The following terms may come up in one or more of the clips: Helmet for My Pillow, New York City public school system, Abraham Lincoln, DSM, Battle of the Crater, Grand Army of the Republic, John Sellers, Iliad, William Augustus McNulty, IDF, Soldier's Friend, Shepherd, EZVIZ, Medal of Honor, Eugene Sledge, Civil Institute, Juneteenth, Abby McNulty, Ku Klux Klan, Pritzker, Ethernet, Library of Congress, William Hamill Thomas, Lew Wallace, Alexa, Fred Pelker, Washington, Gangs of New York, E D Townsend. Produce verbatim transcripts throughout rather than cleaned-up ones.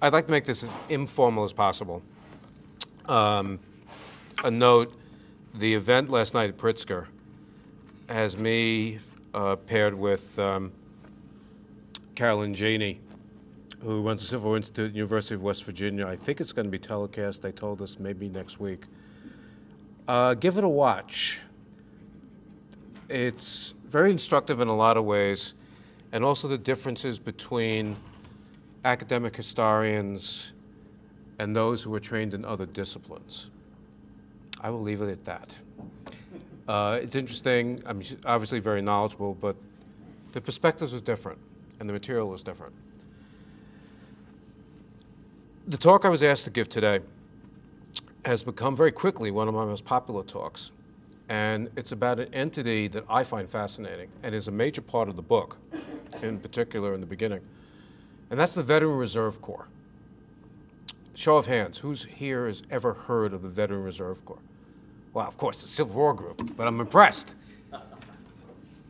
I'd like to make this as informal as possible. Um, a note, the event last night at Pritzker has me uh, paired with um, Carolyn Janey, who runs the Civil Institute, University of West Virginia. I think it's going to be telecast. They told us maybe next week. Uh, give it a watch. It's very instructive in a lot of ways, and also the differences between academic historians and those who are trained in other disciplines. I will leave it at that. Uh, it's interesting. I mean, she's obviously very knowledgeable, but the perspectives was different, and the material was different. The talk I was asked to give today has become very quickly one of my most popular talks. And it's about an entity that I find fascinating and is a major part of the book, in particular in the beginning. And that's the Veteran Reserve Corps. Show of hands, who's here has ever heard of the Veteran Reserve Corps? Well, of course, the Civil War group, but I'm impressed.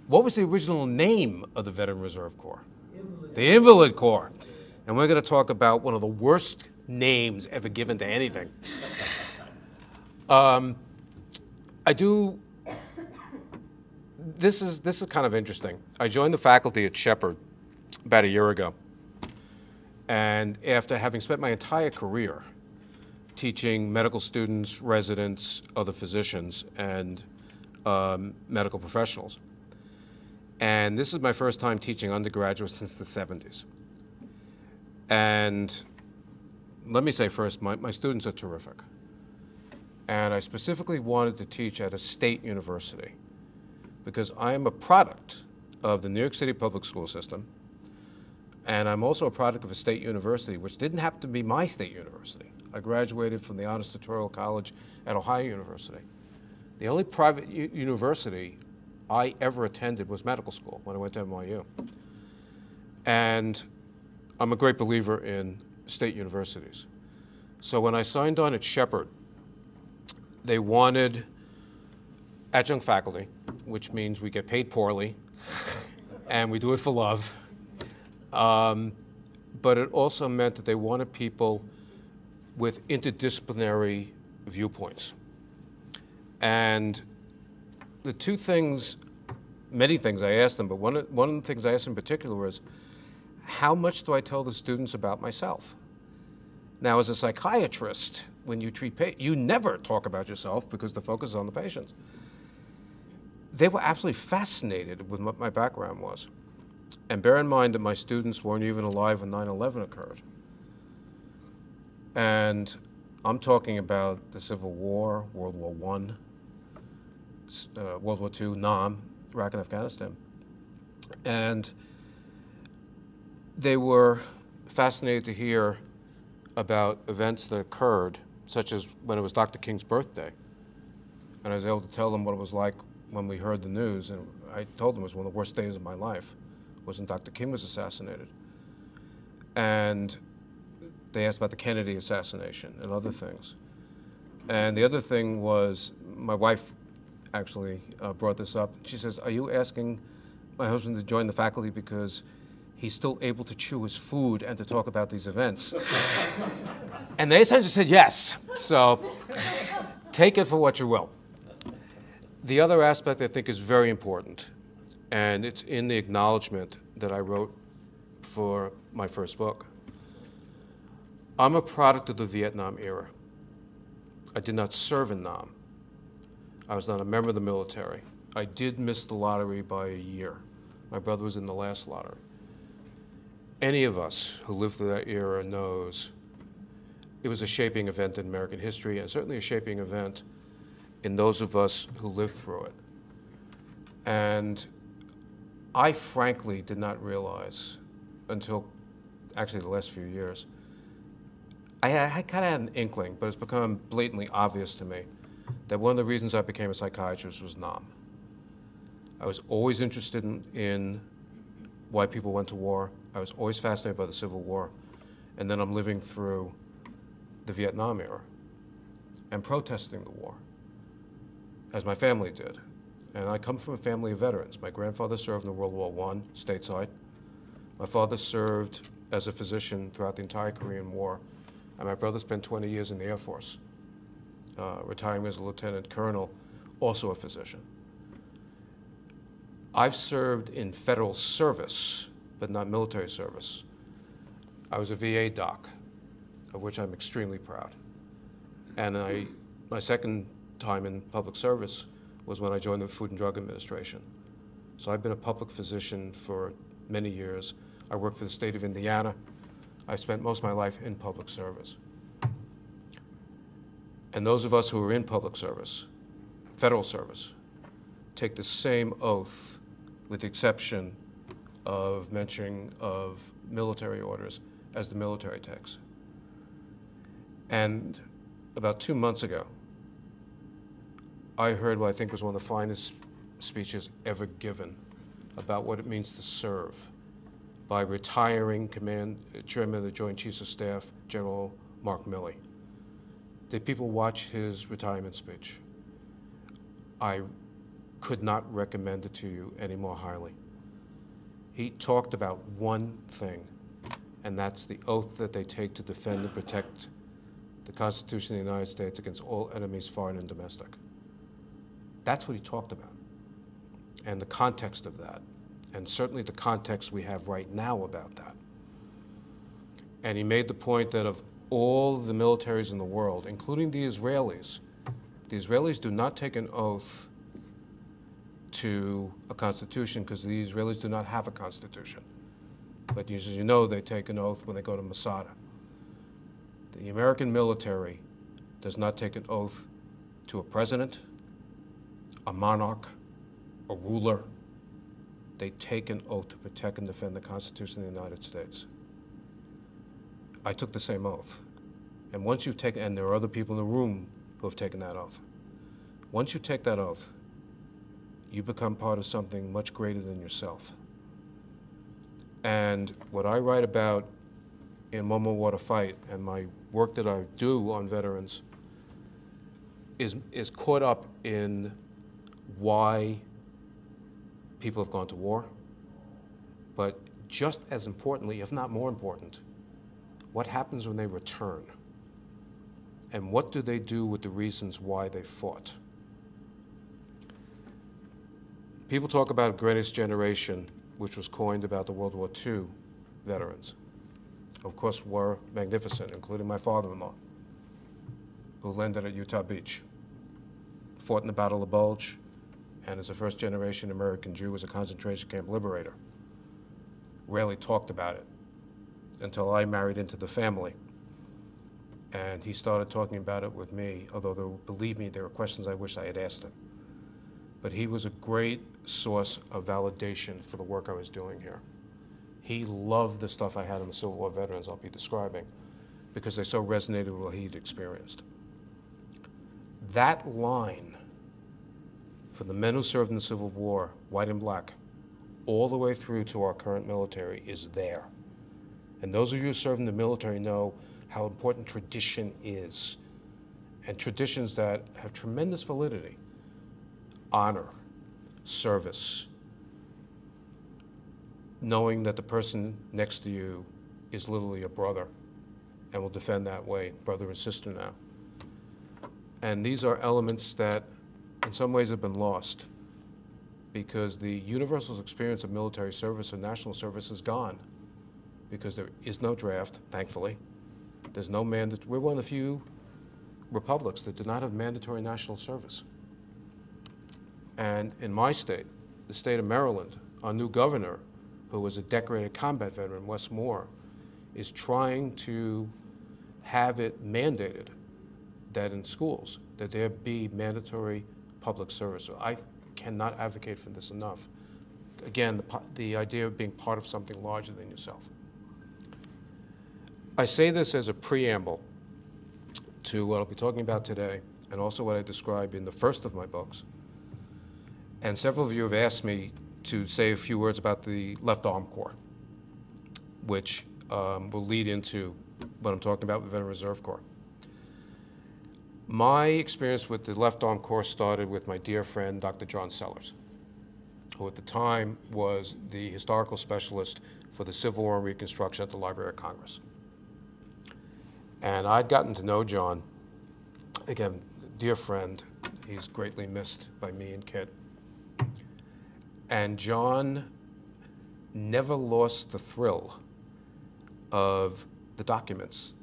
What was the original name of the Veteran Reserve Corps? Invalid. The Invalid Corps. And we're going to talk about one of the worst names ever given to anything. Um, I do, this is, this is kind of interesting. I joined the faculty at Shepherd about a year ago. And after having spent my entire career teaching medical students, residents, other physicians, and um, medical professionals. And this is my first time teaching undergraduates since the seventies. And let me say first, my, my students are terrific. And I specifically wanted to teach at a state university because I am a product of the New York City public school system, and I'm also a product of a state university, which didn't happen to be my state university. I graduated from the Honors Tutorial College at Ohio University. The only private university I ever attended was medical school when I went to N Y U. And I'm a great believer in state universities. So when I signed on at Shepherd, they wanted adjunct faculty, which means we get paid poorly and we do it for love. Um, but it also meant that they wanted people with interdisciplinary viewpoints. And the two things, many things I asked them, but one, one of the things I asked in particular was, how much do I tell the students about myself? Now, as a psychiatrist, when you treat patients, you never talk about yourself because the focus is on the patients. They were absolutely fascinated with what my background was. And bear in mind that my students weren't even alive when nine eleven occurred. And I'm talking about the Civil War, World War One, uh, World War Two, Nam, Iraq and Afghanistan. And they were fascinated to hear about events that occurred, such as when it was Doctor King's birthday. And I was able to tell them what it was like when we heard the news, and I told them it was one of the worst days of my life, was when Doctor King was assassinated. And they asked about the Kennedy assassination and other things. And the other thing was, my wife actually uh, brought this up. She says, are you asking my husband to join the faculty because he's still able to chew his food and to talk about these events? And they essentially said yes. So take it for what you will. The other aspect I think is very important, and it's in the acknowledgement that I wrote for my first book. I'm a product of the Vietnam era. I did not serve in Nam. I was not a member of the military. I did miss the lottery by a year. My brother was in the last lottery. Any of us who lived through that era knows it was a shaping event in American history, and certainly a shaping event in those of us who lived through it. And I frankly did not realize until actually the last few years. I, I kind of had an inkling, but it's become blatantly obvious to me that one of the reasons I became a psychiatrist was Nam. I was always interested in, in why people went to war. I was always fascinated by the Civil War, and then I'm living through the Vietnam era and protesting the war, as my family did. And I come from a family of veterans. My grandfather served in World War One, stateside. My father served as a physician throughout the entire Korean War. And my brother spent twenty years in the Air Force, uh, retiring as a lieutenant colonel, also a physician. I've served in federal service, but not military service. I was a V A doc, of which I'm extremely proud. And I, my second time in public service was when I joined the Food and Drug Administration. So I've been a public physician for many years. I worked for the state of Indiana. I spent most of my life in public service. And those of us who are in public service, federal service, take the same oath with the exception of mentioning of military orders as the military takes. And about two months ago, I heard what I think was one of the finest speeches ever given about what it means to serve by retiring command, Chairman of the Joint Chiefs of Staff, General Mark Milley. Did people watch his retirement speech? I could not recommend it to you any more highly. He talked about one thing, and that's the oath that they take to defend and protect the Constitution of the United States against all enemies, foreign and domestic. That's what he talked about, and the context of that, and certainly the context we have right now about that. And he made the point that of all the militaries in the world, including the Israelis, the Israelis do not take an oath to a constitution because the Israelis do not have a constitution. But as you know, they take an oath when they go to Masada. The American military does not take an oath to a president, a monarch, a ruler. They take an oath to protect and defend the Constitution of the United States. I took the same oath. And once you've taken, and there are other people in the room who have taken that oath. Once you take that oath, you become part of something much greater than yourself. And what I write about in Momo Water Fight and my work that I do on veterans is, is caught up in why people have gone to war, but just as importantly, if not more important, what happens when they return? And what do they do with the reasons why they fought? People talk about the greatest generation, which was coined about the World War Two veterans. Of course, were magnificent, including my father-in-law, who landed at Utah Beach, fought in the Battle of the Bulge, and as a first-generation American Jew, was a concentration camp liberator. Rarely talked about it until I married into the family. And he started talking about it with me, although there, believe me, there were questions I wish I had asked him. But he was a great source of validation for the work I was doing here. He loved the stuff I had on the Civil War veterans I'll be describing because they so resonated with what he'd experienced. That line, from the men who served in the Civil War, white and black, all the way through to our current military is there. And those of you who serve in the military know how important tradition is, and traditions that have tremendous validity. Honor, service, knowing that the person next to you is literally a brother and will defend that way, brother and sister now. And these are elements that in some ways have been lost because the universal experience of military service or national service is gone because there is no draft, thankfully. There's no mandate. We're one of the few republics that do not have mandatory national service. And in my state, the state of Maryland, our new governor, who was a decorated combat veteran, Wes Moore, is trying to have it mandated that in schools, that there be mandatory public service. So I cannot advocate for this enough. Again, the, the idea of being part of something larger than yourself. I say this as a preamble to what I'll be talking about today and also what I describe in the first of my books. And several of you have asked me to say a few words about the Left Arm Corps, which um, will lead into what I'm talking about with Veteran Reserve Corps. My experience with the Left Arm Corps started with my dear friend, Doctor John Sellers, who at the time was the historical specialist for the Civil War and Reconstruction at the Library of Congress. And I'd gotten to know John, again, dear friend, he's greatly missed by me and Kit. And John never lost the thrill of the documents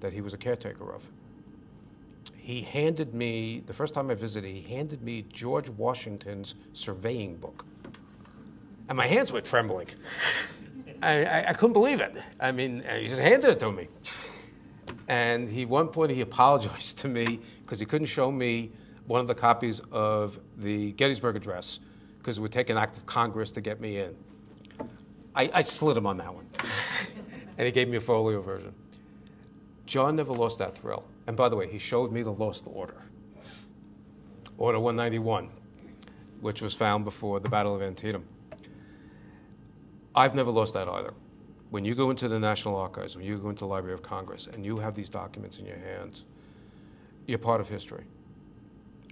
that he was a caretaker of. He handed me, the first time I visited, he handed me George Washington's surveying book. And my hands were trembling. I, I, I couldn't believe it. I mean, he just handed it to me. And he, one point, he apologized to me because he couldn't show me one of the copies of the Gettysburg Address because it would take an act of Congress to get me in. I, I slid him on that one. And he gave me a folio version. John never lost that thrill. And by the way, he showed me the lost order, Order one ninety-one, which was found before the Battle of Antietam. I've never lost that either. When you go into the National Archives, when you go into the Library of Congress, and you have these documents in your hands, you're part of history.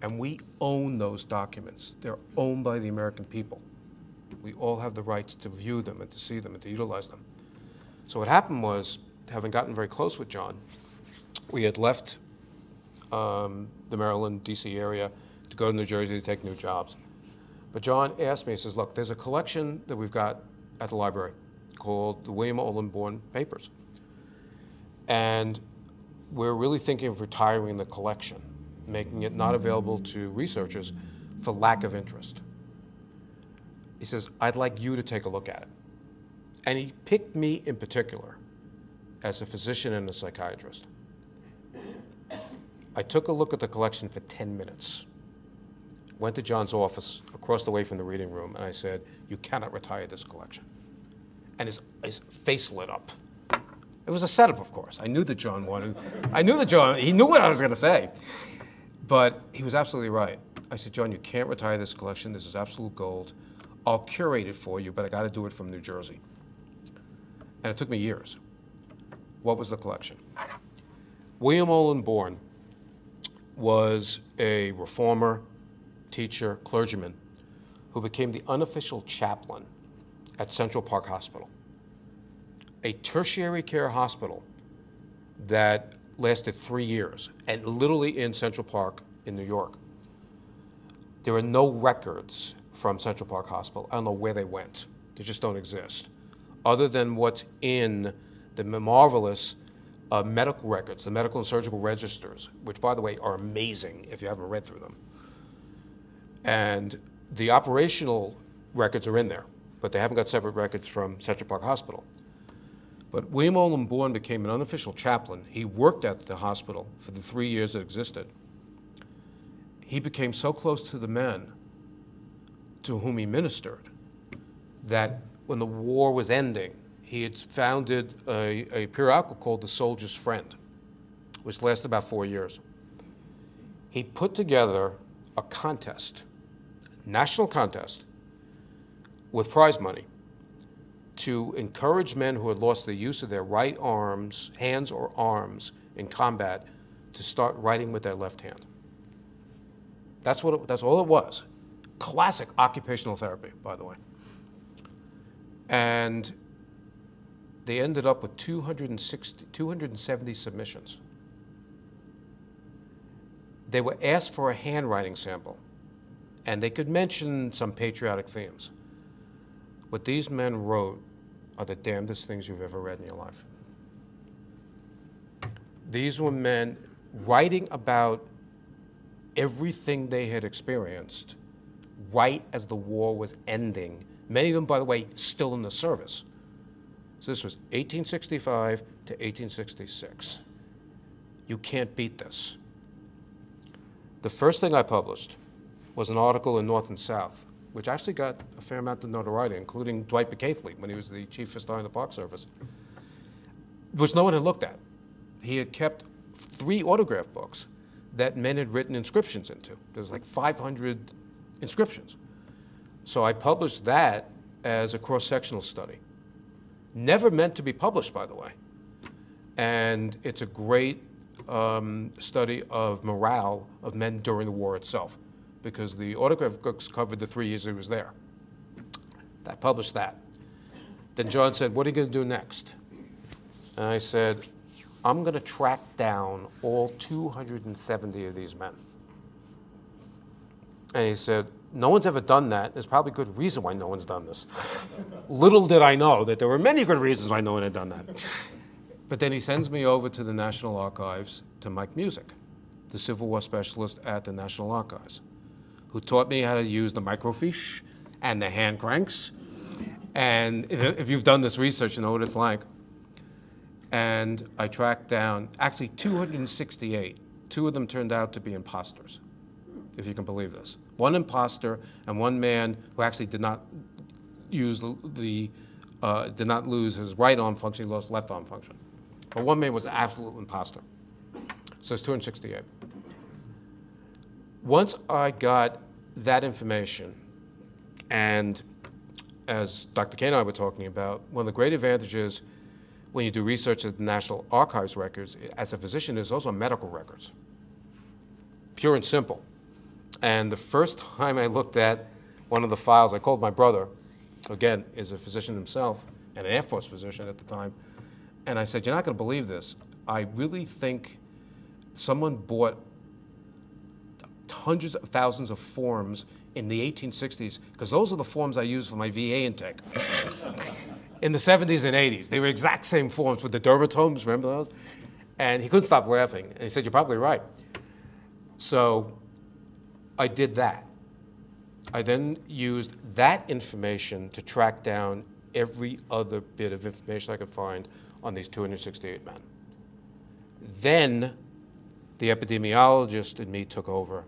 And we own those documents. They're owned by the American people. We all have the rights to view them and to see them and to utilize them. So what happened was, having gotten very close with John, we had left um, the Maryland, D C area to go to New Jersey to take new jobs. But John asked me, he says, look, there's a collection that we've got at the library called the William Olin Bourne Papers. And we're really thinking of retiring the collection, making it not available to researchers for lack of interest. He says, I'd like you to take a look at it. And he picked me in particular as a physician and a psychiatrist. I took a look at the collection for ten minutes, went to John's office across the way from the reading room, and I said, you cannot retire this collection. And his, his face lit up. It was a setup, of course. I knew that John wanted, I knew that John, he knew what I was going to say. But he was absolutely right. I said, John, you can't retire this collection. This is absolute gold. I'll curate it for you, but I got to do it from New Jersey. And it took me years. What was the collection? William Olin Bourne was a reformer, teacher, clergyman, who became the unofficial chaplain at Central Park Hospital, a tertiary care hospital that lasted three years, and literally in Central Park in New York. There are no records from Central Park Hospital. I don't know where they went. They just don't exist, other than what's in the marvelous Uh, medical records, the medical and surgical registers, which, by the way, are amazing if you haven't read through them. And the operational records are in there, but they haven't got separate records from Central Park Hospital. But William Olin Bourne became an unofficial chaplain. He worked at the hospital for the three years it existed. He became so close to the men to whom he ministered that when the war was ending, he had founded a, a periodical called The Soldier's Friend, which lasted about four years. He put together a contest, a national contest, with prize money to encourage men who had lost the use of their right arms, hands or arms in combat, to start writing with their left hand. That's, what it, that's all it was. Classic occupational therapy, by the way. And they ended up with two hundred sixty, two hundred seventy submissions. They were asked for a handwriting sample, and they could mention some patriotic themes. What these men wrote are the damnedest things you've ever read in your life. These were men writing about everything they had experienced right as the war was ending. Many of them, by the way, still in the service. So this was eighteen sixty-five to eighteen sixty-six. You can't beat this. The first thing I published was an article in North and South, which actually got a fair amount of notoriety, including Dwight McCaithley when he was the chief historian of the Park Service, which no one had looked at. He had kept three autograph books that men had written inscriptions into. There's like five hundred inscriptions. So I published that as a cross-sectional study. Never meant to be published, by the way. And it's a great um, study of morale of men during the war itself, because the autograph books covered the three years he was there. I published that. Then John said, what are you going to do next? And I said, I'm going to track down all two hundred seventy of these men. And he said, no one's ever done that. There's probably a good reason why no one's done this. Little did I know that there were many good reasons why no one had done that. But then he sends me over to the National Archives to Mike Musick, the Civil War specialist at the National Archives, who taught me how to use the microfiche and the hand cranks. And if you've done this research, you know what it's like. And I tracked down actually two hundred sixty-eight. Two of them turned out to be imposters, if you can believe this. One imposter and one man who actually did not use the, uh, did not lose his right arm function, he lost left arm function. But one man was an absolute imposter. So it's two hundred sixty-eight. Once I got that information, and as Doctor Kane and I were talking about, one of the great advantages when you do research at the National Archives records, as a physician, there's also medical records, pure and simple. And the first time I looked at one of the files, I called my brother, who again is a physician himself, and an Air Force physician at the time, and I said, you're not going to believe this. I really think someone bought hundreds of thousands of forms in the eighteen sixties, because those are the forms I used for my V A intake. In the seventies and eighties, they were exact same forms with the dermatomes, remember those? And he couldn't stop laughing, and he said, you're probably right. So I did that. I then used that information to track down every other bit of information I could find on these two hundred sixty-eight men. Then the epidemiologist in me took over,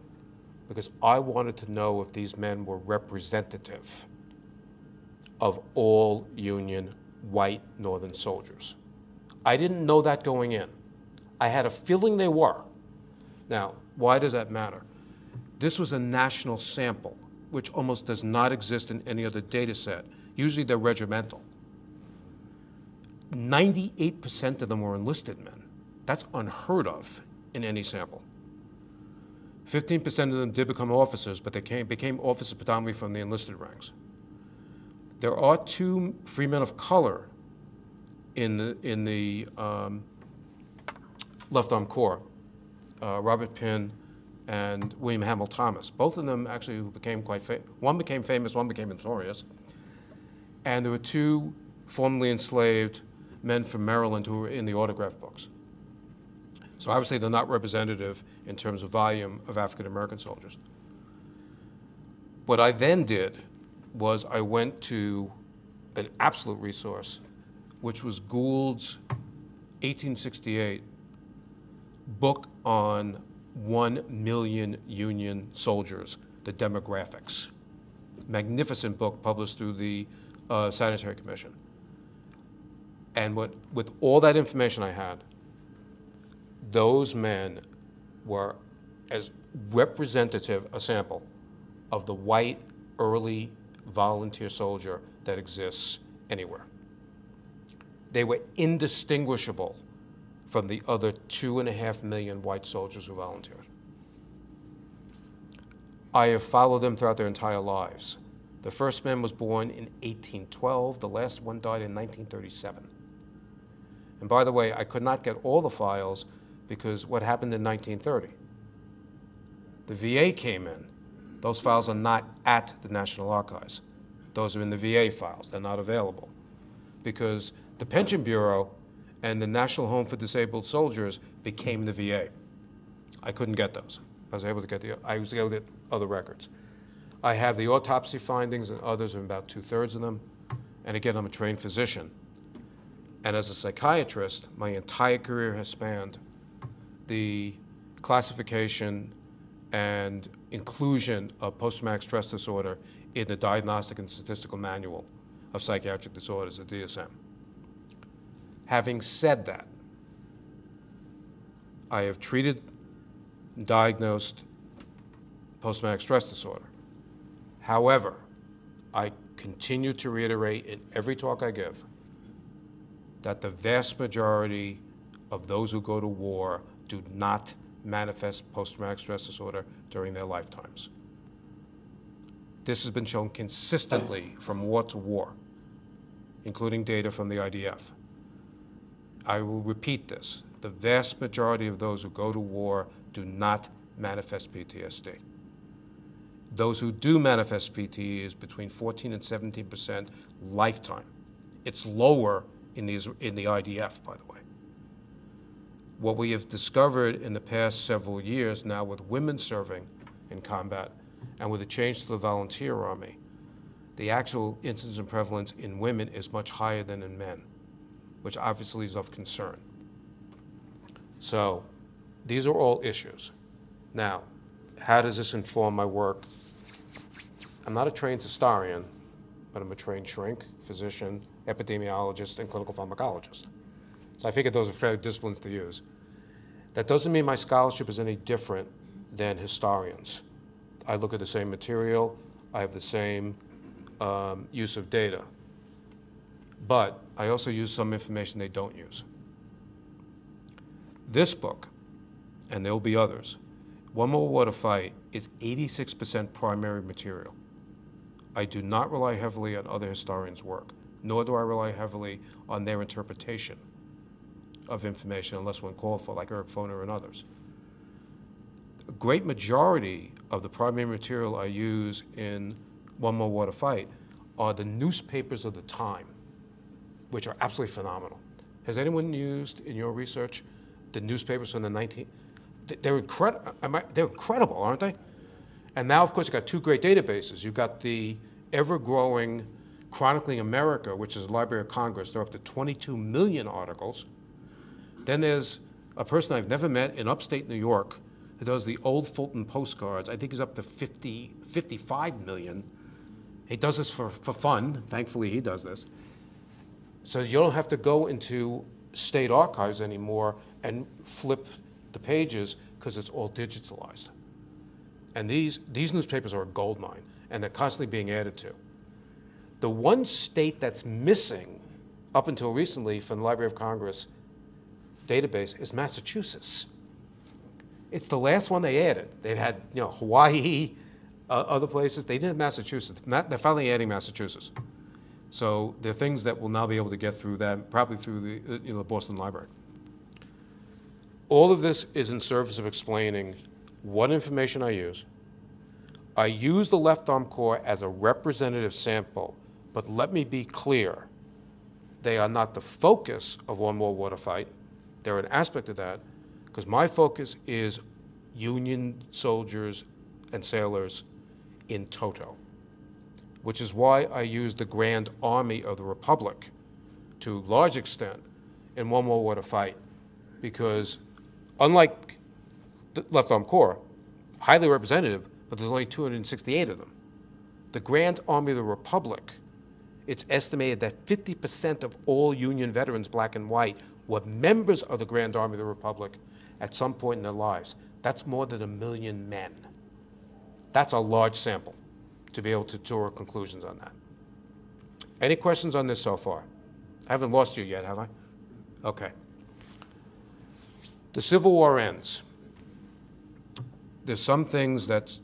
because I wanted to know if these men were representative of all Union white Northern soldiers. I didn't know that going in. I had a feeling they were. Now, why does that matter? This was a national sample, which almost does not exist in any other data set. Usually they're regimental. ninety-eight percent of them were enlisted men. That's unheard of in any sample. fifteen percent of them did become officers, but they came, became officers predominantly from the enlisted ranks. There are two free men of color in the, in the um, Left Arm Corps, uh, Robert Penn and William Hamill Thomas. Both of them actually became quite famous. One became famous, one became notorious. And there were two formerly enslaved men from Maryland who were in the autograph books. So obviously they're not representative in terms of volume of African-American soldiers. What I then did was I went to an absolute resource, which was Gould's eighteen sixty-eight book on one million Union soldiers, the demographics. Magnificent book published through the uh, Sanitary Commission. And what, with all that information I had, those men were as representative a sample of the white early volunteer soldier that exists anywhere. They were indistinguishable from the other two and a half million white soldiers who volunteered. I have followed them throughout their entire lives. The first man was born in eighteen twelve. The last one died in nineteen thirty-seven. And by the way, I could not get all the files because what happened in nineteen thirty? The V A came in. Those files are not at the National Archives. Those are in the V A files. They're not available. Because the Pension Bureau and the National Home for Disabled Soldiers became the V A. I couldn't get those. I was able to get the, I was able to get other records. I have the autopsy findings and others, and about two-thirds of them. And again, I'm a trained physician. And as a psychiatrist, my entire career has spanned the classification and inclusion of post-traumatic stress disorder in the Diagnostic and Statistical Manual of Psychiatric Disorders, the D S M. Having said that, I have treated and diagnosed post-traumatic stress disorder. However, I continue to reiterate in every talk I give that the vast majority of those who go to war do not manifest post-traumatic stress disorder during their lifetimes. This has been shown consistently from war to war. including data from the I D F. I will repeat this. The vast majority of those who go to war do not manifest P T S D. Those who do manifest P T S D is between fourteen and seventeen percent lifetime. It's lower in the, in the I D F, by the way. What we have discovered in the past several years now with women serving in combat and with a change to the volunteer army, the actual incidence and prevalence in women is much higher than in men, which obviously is of concern. So these are all issues. Now, how does this inform my work? I'm not a trained historian, but I'm a trained shrink, physician, epidemiologist, and clinical pharmacologist. So I figured those are fair disciplines to use. That doesn't mean my scholarship is any different than historians. I look at the same material. I have the same um, use of data. But I also use some information they don't use. This book, and there will be others, One More War to Fight is eighty-six percent primary material. I do not rely heavily on other historians' work, nor do I rely heavily on their interpretation of information unless one called for, like Eric Foner and others. A great majority of the primary material I use in One More War to Fight are the newspapers of the time, which are absolutely phenomenal. Has anyone used in your research the newspapers from the nineteen... They're, incredi they're incredible, aren't they? And now, of course, you've got two great databases. You've got the ever-growing Chronicling America, which is the Library of Congress. There are up to twenty-two million articles. Then there's a person I've never met in upstate New York who does the old Fulton postcards. I think he's up to fifty, fifty-five million. He does this for, for fun. Thankfully, he does this. So you don't have to go into state archives anymore and flip the pages, because it's all digitalized. And these, these newspapers are a gold mine, and they're constantly being added to. The one state that's missing, up until recently, from the Library of Congress database is Massachusetts. It's the last one they added. They've had, you know, Hawaii, uh, other places. They didn't have Massachusetts. Not, they're finally adding Massachusetts. So there are things that will now be able to get through that, probably through the, you know, the Boston Library. All of this is in service of explaining what information I use. I use the Left Arm Corps as a representative sample, but let me be clear. They are not the focus of One More War to Fight. They're an aspect of that, because my focus is Union soldiers and sailors in toto, which is why I use the Grand Army of the Republic to a large extent in One More War to Fight, because unlike the Left Arm Corps, highly representative, but there's only two hundred sixty-eight of them. The Grand Army of the Republic, it's estimated that fifty percent of all Union veterans, black and white, were members of the Grand Army of the Republic at some point in their lives. That's more than a million men. That's a large sample to be able to draw conclusions on that. Any questions on this so far? I haven't lost you yet, have I? Okay. The Civil War ends. There's some things that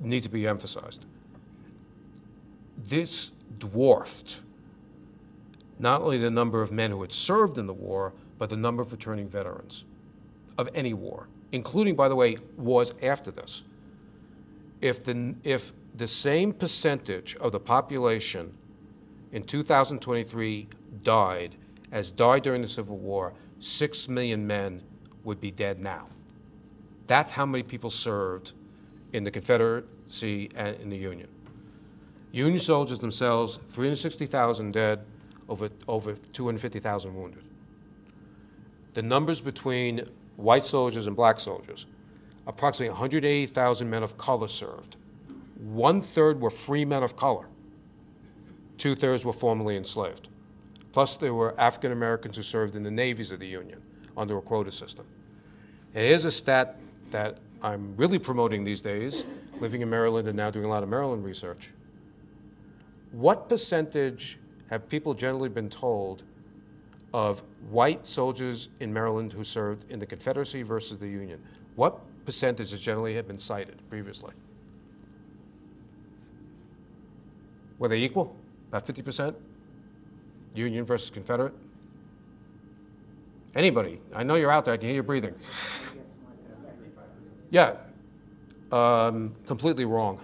need to be emphasized. This dwarfed not only the number of men who had served in the war, but the number of returning veterans of any war, including, by the way, wars after this. If the, if the same percentage of the population in two thousand twenty-three died as died during the Civil War, six million men would be dead now. That's how many people served in the Confederacy and in the Union. Union soldiers themselves, three hundred sixty thousand dead, over, over two hundred fifty thousand wounded. The numbers between white soldiers and black soldiers, approximately one hundred eighty thousand men of color served. One-third were free men of color. Two-thirds were formerly enslaved. Plus, there were African Americans who served in the navies of the Union under a quota system. It is a stat that I'm really promoting these days, living in Maryland and now doing a lot of Maryland research. What percentage have people generally been told of white soldiers in Maryland who served in the Confederacy versus the Union? What percentage has generally have been cited previously? Were they equal? About fifty percent? Union versus Confederate? Anybody? I know you're out there. I can hear you breathing. Yeah, um, completely wrong.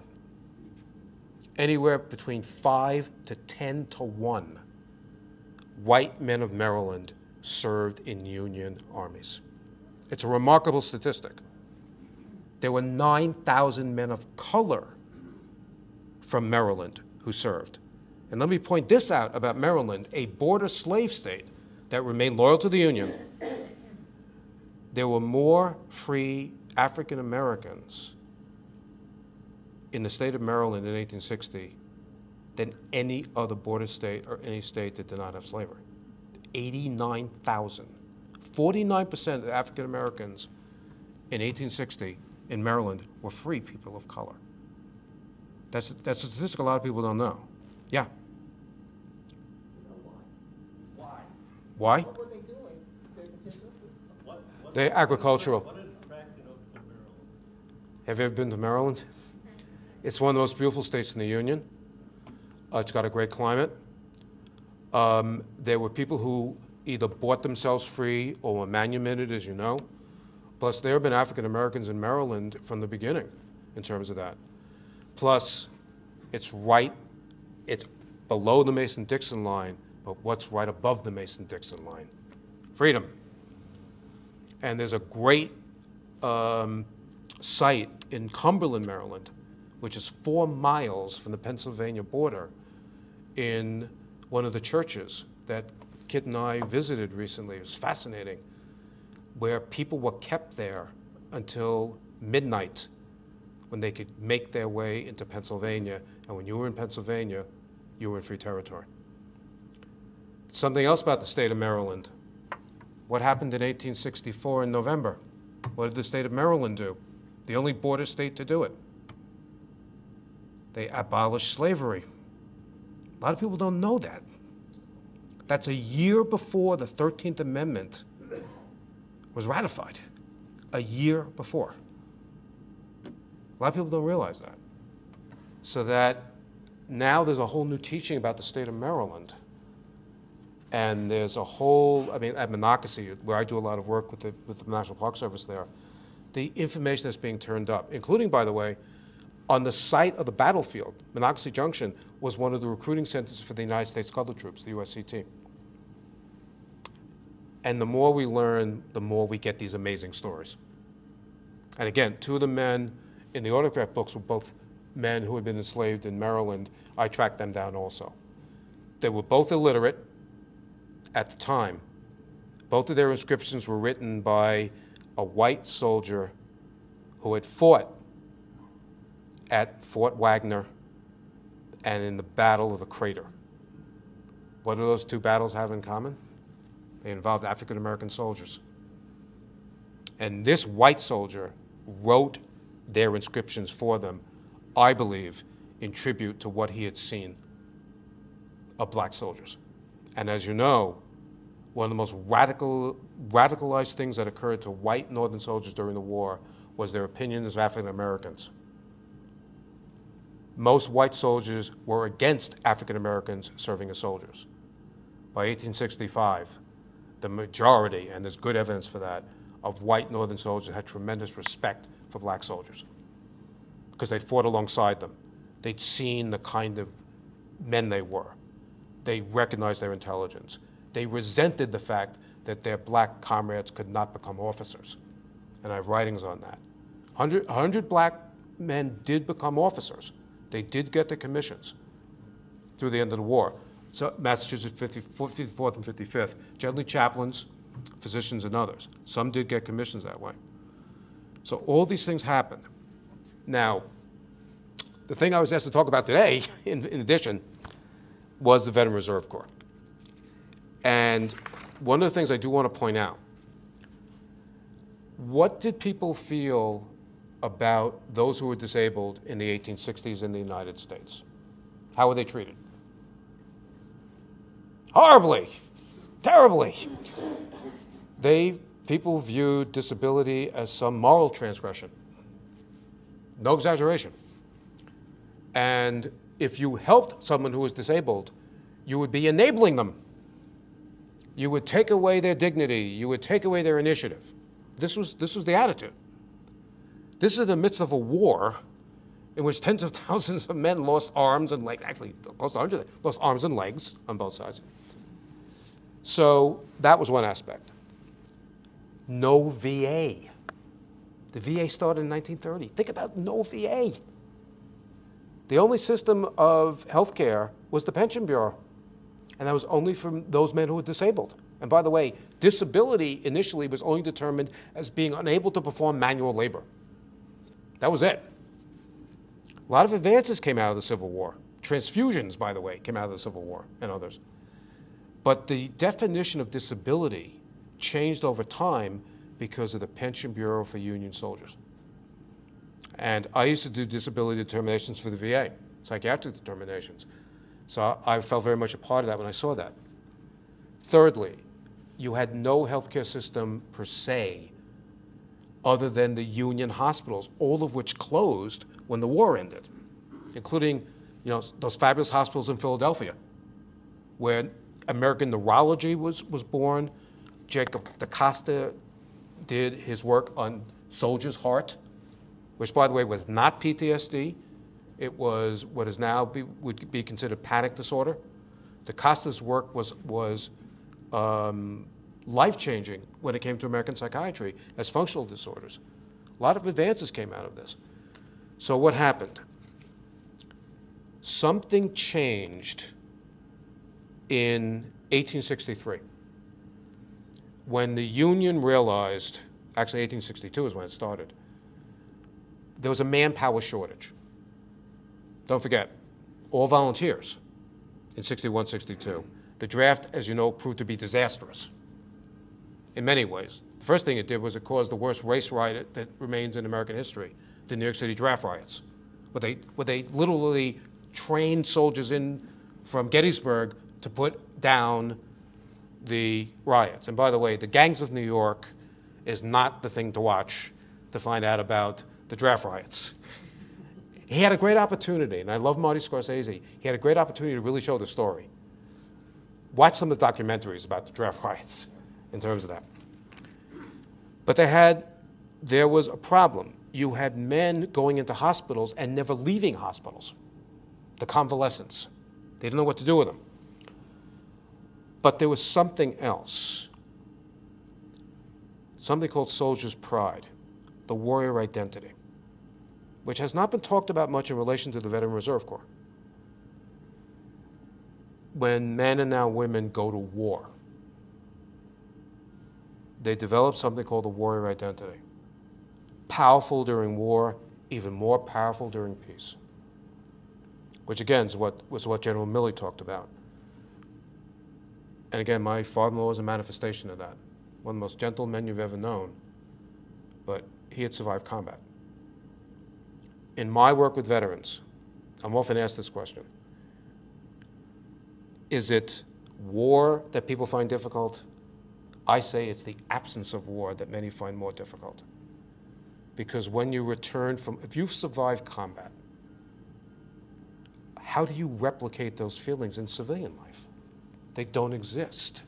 Anywhere between five to ten to one, white men of Maryland served in Union armies. It's a remarkable statistic. There were nine thousand men of color from Maryland who served. And let me point this out about Maryland, a border slave state that remained loyal to the Union. There were more free African Americans in the state of Maryland in eighteen sixty than any other border state or any state that did not have slavery. eighty-nine thousand. forty-nine percent of African Americans in eighteen sixty in Maryland were free people of color. That's, that's a statistic a lot of people don't know. Yeah? Why? Why? What were they doing? What, what They're agricultural. What attracted them to Maryland? Have you ever been to Maryland? It's one of the most beautiful states in the Union. Uh, it's got a great climate. Um, there were people who either bought themselves free or were manumitted, as you know. Plus, there have been African Americans in Maryland from the beginning in terms of that. Plus, it's right, it's below the Mason-Dixon line, but what's right above the Mason-Dixon line? Freedom. And there's a great um, site in Cumberland, Maryland, which is four miles from the Pennsylvania border in one of the churches that Kit and I visited recently. It was fascinating, where people were kept there until midnight when they could make their way into Pennsylvania. And when you were in Pennsylvania, you were in free territory. Something else about the state of Maryland. What happened in eighteen sixty-four in November? What did the state of Maryland do? The only border state to do it. They abolished slavery. A lot of people don't know that. That's a year before the thirteenth Amendment was ratified. A year before. A lot of people don't realize that. So that now there's a whole new teaching about the state of Maryland. And there's a whole, I mean, at Monocacy, where I do a lot of work with the, with the National Park Service there, the information that's being turned up, including, by the way, on the site of the battlefield, Monocacy Junction was one of the recruiting centers for the United States Colored Troops, the U S C team. And the more we learn, the more we get these amazing stories. And again, two of the men in the autograph books were both men who had been enslaved in Maryland. I tracked them down also. They were both illiterate at the time. Both of their inscriptions were written by a white soldier who had fought at Fort Wagner and in the Battle of the Crater. What do those two battles have in common? They involved African American soldiers. And this white soldier wrote their inscriptions for them, I believe, in tribute to what he had seen of black soldiers. And as you know, one of the most radical, radicalized things that occurred to white northern soldiers during the war was their opinions of African Americans. Most white soldiers were against African Americans serving as soldiers. By eighteen sixty-five, the majority, and there's good evidence for that, of white northern soldiers had tremendous respect for black soldiers because they'd fought alongside them. They'd seen the kind of men they were. They recognized their intelligence. They resented the fact that their black comrades could not become officers. And I have writings on that. one hundred, one hundred black men did become officers. They did get the commissions through the end of the war. So Massachusetts fifty-fourth and fifty-fifth, generally chaplains, physicians, and others. Some did get commissions that way. So all these things happened. Now, the thing I was asked to talk about today, in, in addition, was the Veteran Reserve Corps. And one of the things I do want to point out, what did people feel about those who were disabled in the eighteen sixties in the United States? How were they treated? Horribly, terribly. They, people viewed disability as some moral transgression. No exaggeration. And if you helped someone who was disabled, you would be enabling them You would take away their dignity. You would take away their initiative. This was, this was the attitude. This is in the midst of a war in which tens of thousands of men lost arms and legs, actually close to one hundred, lost arms and legs on both sides. So that was one aspect. No V A. The V A started in nineteen thirty. Think about no V A. The only system of health care was the Pension Bureau, and that was only for those men who were disabled. And by the way, disability initially was only determined as being unable to perform manual labor. That was it. A lot of advances came out of the Civil War. Transfusions, by the way, came out of the Civil War and others. But the definition of disability changed over time because of the Pension Bureau for Union soldiers. And I used to do disability determinations for the V A, psychiatric determinations. So I felt very much a part of that when I saw that. Thirdly, you had no healthcare system per se other than the Union hospitals, all of which closed when the war ended, including, you know, those fabulous hospitals in Philadelphia, where American neurology was, was born. Jacob DaCosta did his work on soldier's heart, which, by the way, was not P T S D. It was what is now be, would be considered panic disorder. DaCosta's work was, was um, life-changing when it came to American psychiatry as functional disorders. A lot of advances came out of this. So what happened? Something changed in eighteen sixty-three when the Union realized, actually eighteen sixty-two is when it started, there was a manpower shortage. Don't forget, all volunteers in sixty-one, sixty-two. The draft, as you know, proved to be disastrous in many ways. The first thing it did was it caused the worst race riot that remains in American history, the New York City draft riots, where they, where they literally trained soldiers in from Gettysburg to put down the riots. And by the way, the Gangs of New York is not the thing to watch to find out about the draft riots. He had a great opportunity, and I love Marty Scorsese. He had a great opportunity to really show the story. Watch some of the documentaries about the draft riots in terms of that. But they had, there was a problem. You had men going into hospitals and never leaving hospitals, the convalescents. They didn't know what to do with them. But there was something else, something called soldier's pride, the warrior identity, which has not been talked about much in relation to the Veteran Reserve Corps. When men and now women go to war, they develop something called the warrior identity. Powerful during war, even more powerful during peace, which again is what, was what General Milley talked about. And again, my father-in-law is a manifestation of that. One of the most gentle men you've ever known, but he had survived combat. In my work with veterans, I'm often asked this question. Is it war that people find difficult? I say it's the absence of war that many find more difficult. Because when you return from, if you've survived combat, how do you replicate those feelings in civilian life? They don't exist.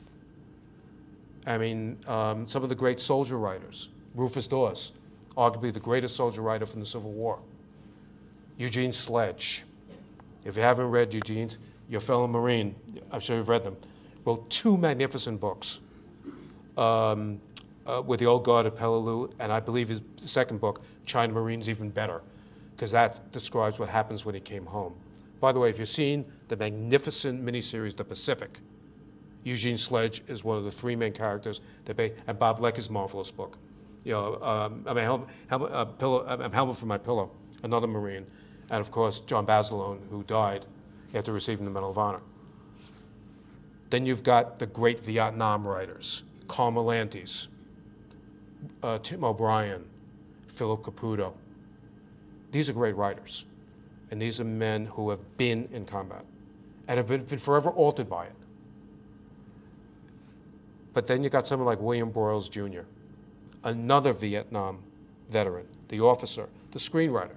I mean, um, some of the great soldier writers, Rufus Dawes, arguably the greatest soldier writer from the Civil War. Eugene Sledge, if you haven't read Eugene's, your fellow Marine, I'm sure you've read them, wrote two magnificent books um, uh, with the Old Guard at Peleliu, and I believe his second book, China Marine's, even better, because that describes what happens when he came home. By the way, if you've seen the magnificent miniseries, The Pacific, Eugene Sledge is one of the three main characters, that they, and Bob Lecker's marvelous book. You know, um, I'm, a hel hel a pillow, I'm Helmet for My Pillow, another Marine. And of course, John Bazelon, who died after receiving the Medal of Honor. Then you've got the great Vietnam writers, Carl Melantes, uh, Tim O'Brien, Philip Caputo. These are great writers. And these are men who have been in combat and have been, been forever altered by it. But then you've got someone like William Burroughs Junior, another Vietnam veteran, the officer, the screenwriter.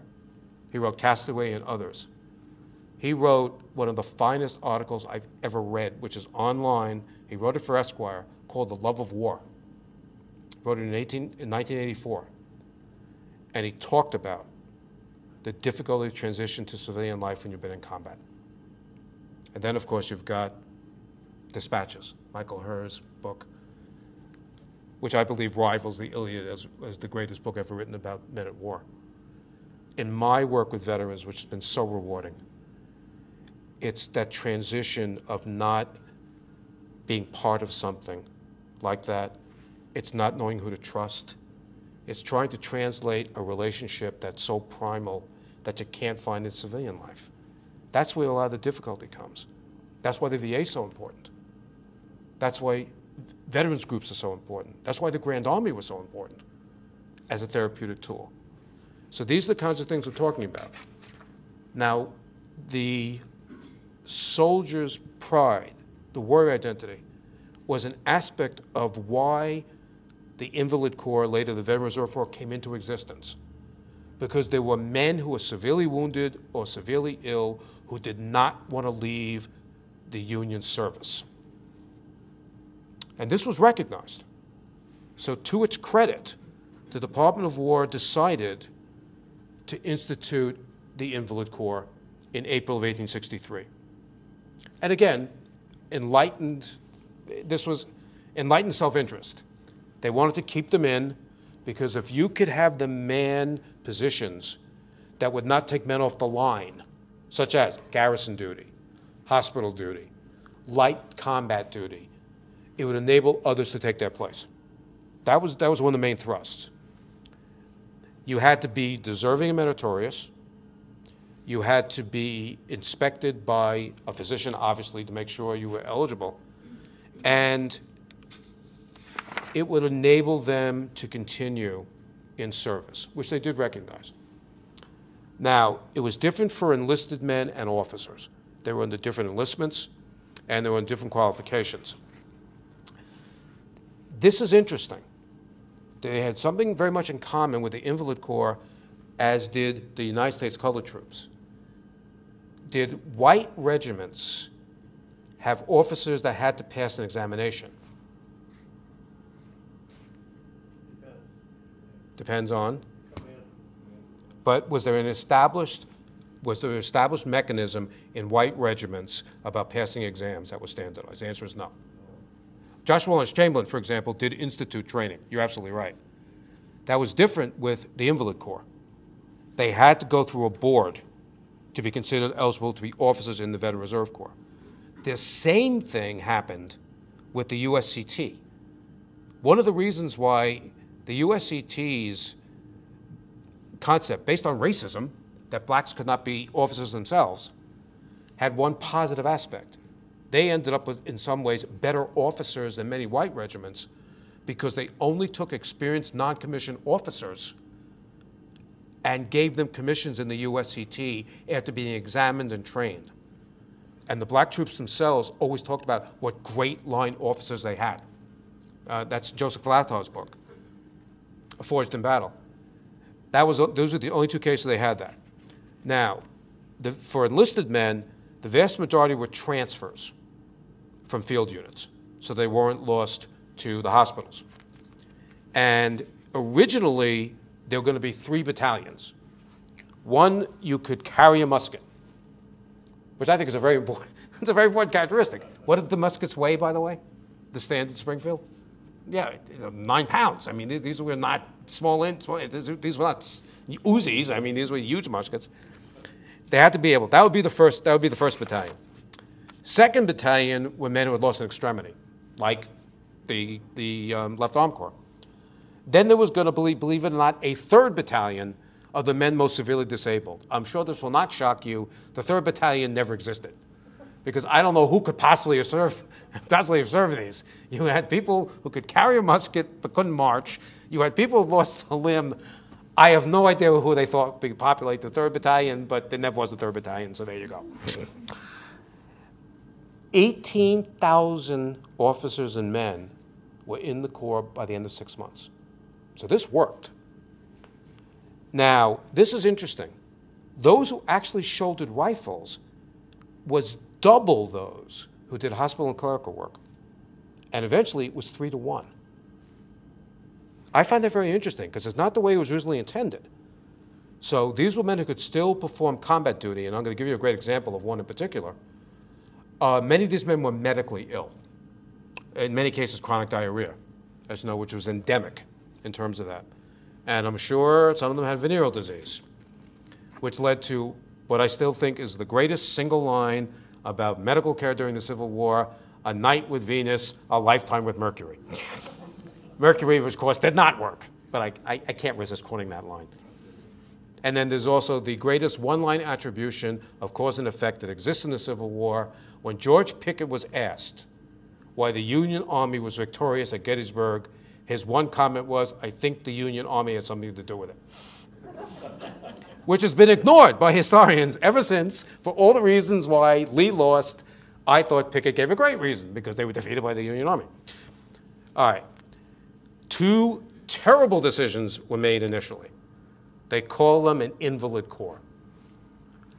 He wrote Castaway and others. He wrote one of the finest articles I've ever read, which is online. He wrote it for Esquire, called The Love of War. He wrote it in, nineteen eighty-four. And he talked about the difficulty of transition to civilian life when you've been in combat. And then, of course, you've got Dispatches, Michael Herr's book, which I believe rivals the Iliad as, as the greatest book ever written about men at war. In my work with veterans, which has been so rewarding, it's that transition of not being part of something like that. It's not knowing who to trust. It's trying to translate a relationship that's so primal that you can't find in civilian life. That's where a lot of the difficulty comes. That's why the V A is so important. That's why veterans groups are so important. That's why the Grand Army was so important as a therapeutic tool. So these are the kinds of things we're talking about. Now, the soldier's pride, the warrior identity, was an aspect of why the Invalid Corps, later the Veteran Reserve Corps, came into existence. Because there were men who were severely wounded or severely ill who did not want to leave the Union service. And this was recognized. So to its credit, the Department of War decided to institute the Invalid Corps in April of eighteen sixty-three. And again, enlightened, this was enlightened self-interest. They wanted to keep them in because if you could have them man positions that would not take men off the line, such as garrison duty, hospital duty, light combat duty, it would enable others to take their place. That was, that was one of the main thrusts. You had to be deserving and meritorious. You had to be inspected by a physician, obviously, to make sure you were eligible. And it would enable them to continue in service, which they did recognize. Now, it was different for enlisted men and officers. They were under different enlistments, and they were under different qualifications. This is interesting. They had something very much in common with the Invalid Corps, as did the United States Colored Troops. Did white regiments have officers that had to pass an examination? Depends on. But was there an established, was there an established mechanism in white regiments about passing exams that was standardized? The answer is no. Joshua Lawrence Chamberlain, for example, did institute training. You're absolutely right. That was different with the Invalid Corps. They had to go through a board to be considered eligible to be officers in the Veteran Reserve Corps. The same thing happened with the U S C T. One of the reasons why the U S C T's concept, based on racism, that blacks could not be officers themselves, had one positive aspect. They ended up with, in some ways, better officers than many white regiments because they only took experienced non-commissioned officers and gave them commissions in the U S C T after being examined and trained. And the black troops themselves always talked about what great line officers they had. Uh, that's Joseph Vlathaw's book, Forged in Battle. That was, those were the only two cases they had that. Now, the, for enlisted men, the vast majority were transfers from field units, so they weren't lost to the hospitals. And originally, there were going to be three battalions. One, you could carry a musket, which I think is a very important, it's a very important characteristic. What did the muskets weigh, by the way? The standard Springfield? Yeah, nine pounds. I mean, these were not small, in, small these were not Uzis. I mean, these were huge muskets. They had to be able, that would be the first, that would be the first battalion. Second battalion were men who had lost an extremity, like the, the um, Left Arm Corps. Then there was going to, believe, believe it or not, a third battalion of the men most severely disabled. I'm sure this will not shock you. The third battalion never existed, because I don't know who could possibly have served, possibly have served these. You had people who could carry a musket but couldn't march. You had people who lost a limb. I have no idea who they thought would populate the third battalion, but there never was a third battalion, so there you go. eighteen thousand officers and men were in the Corps by the end of six months. So this worked. Now, this is interesting. Those who actually shouldered rifles was double those who did hospital and clerical work. And eventually it was three to one. I find that very interesting because it's not the way it was originally intended. So these were men who could still perform combat duty, and I'm going to give you a great example of one in particular. Uh, many of these men were medically ill, in many cases chronic diarrhea, as you know, which was endemic in terms of that. And I'm sure some of them had venereal disease, which led to what I still think is the greatest single line about medical care during the Civil War: a night with Venus, a lifetime with Mercury. Mercury, of course, did not work, but I, I, I can't resist quoting that line. And then there's also the greatest one-line attribution of cause and effect that exists in the Civil War. When George Pickett was asked why the Union Army was victorious at Gettysburg, his one comment was, "I think the Union Army had something to do with it." Which has been ignored by historians ever since for all the reasons why Lee lost. I thought Pickett gave a great reason, because they were defeated by the Union Army. All right. Two terrible decisions were made initially. They call them an invalid corps.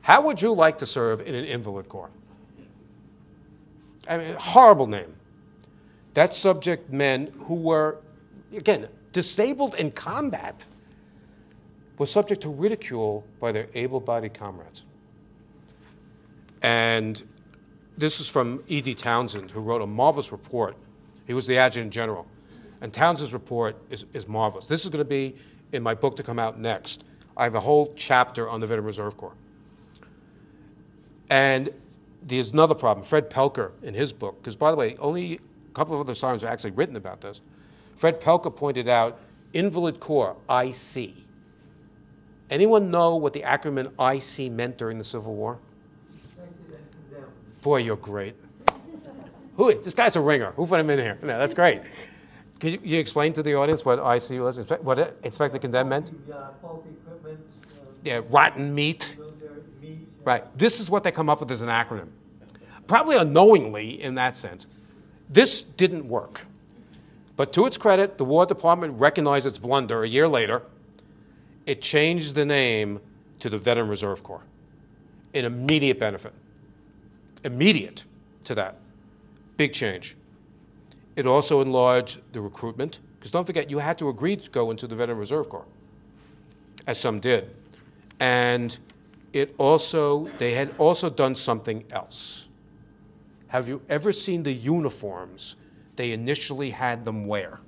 How would you like to serve in an invalid corps? I mean, horrible name. That subject men who were, again, disabled in combat, were subject to ridicule by their able-bodied comrades. And this is from E D Townsend, who wrote a marvelous report. He was the adjutant general. And Townsend's report is, is marvelous. This is going to be in my book to come out next. I have a whole chapter on the Veteran Reserve Corps. And there's another problem. Fred Pelker, in his book, because by the way, only a couple of other historians have actually written about this. Fred Pelker pointed out Invalid Corps, I C. Anyone know what the acronym I C meant during the Civil War? Boy, you're great. Who, this guy's a ringer. Who put him in here? No, that's great. Can you, you explain to the audience what I C was, what it, Inspect and Condemn meant? Yeah, faulty equipment. Uh, yeah, rotten meat. meat yeah. Right. This is what they come up with as an acronym. Probably unknowingly in that sense. This didn't work. But to its credit, the War Department recognized its blunder a year later. It changed the name to the Veteran Reserve Corps. An immediate benefit. Immediate to that. Big change. It also enlarged the recruitment, because don't forget, you had to agree to go into the Veteran Reserve Corps, as some did. And it also, they had also done something else. Have you ever seen the uniforms they initially had them wear?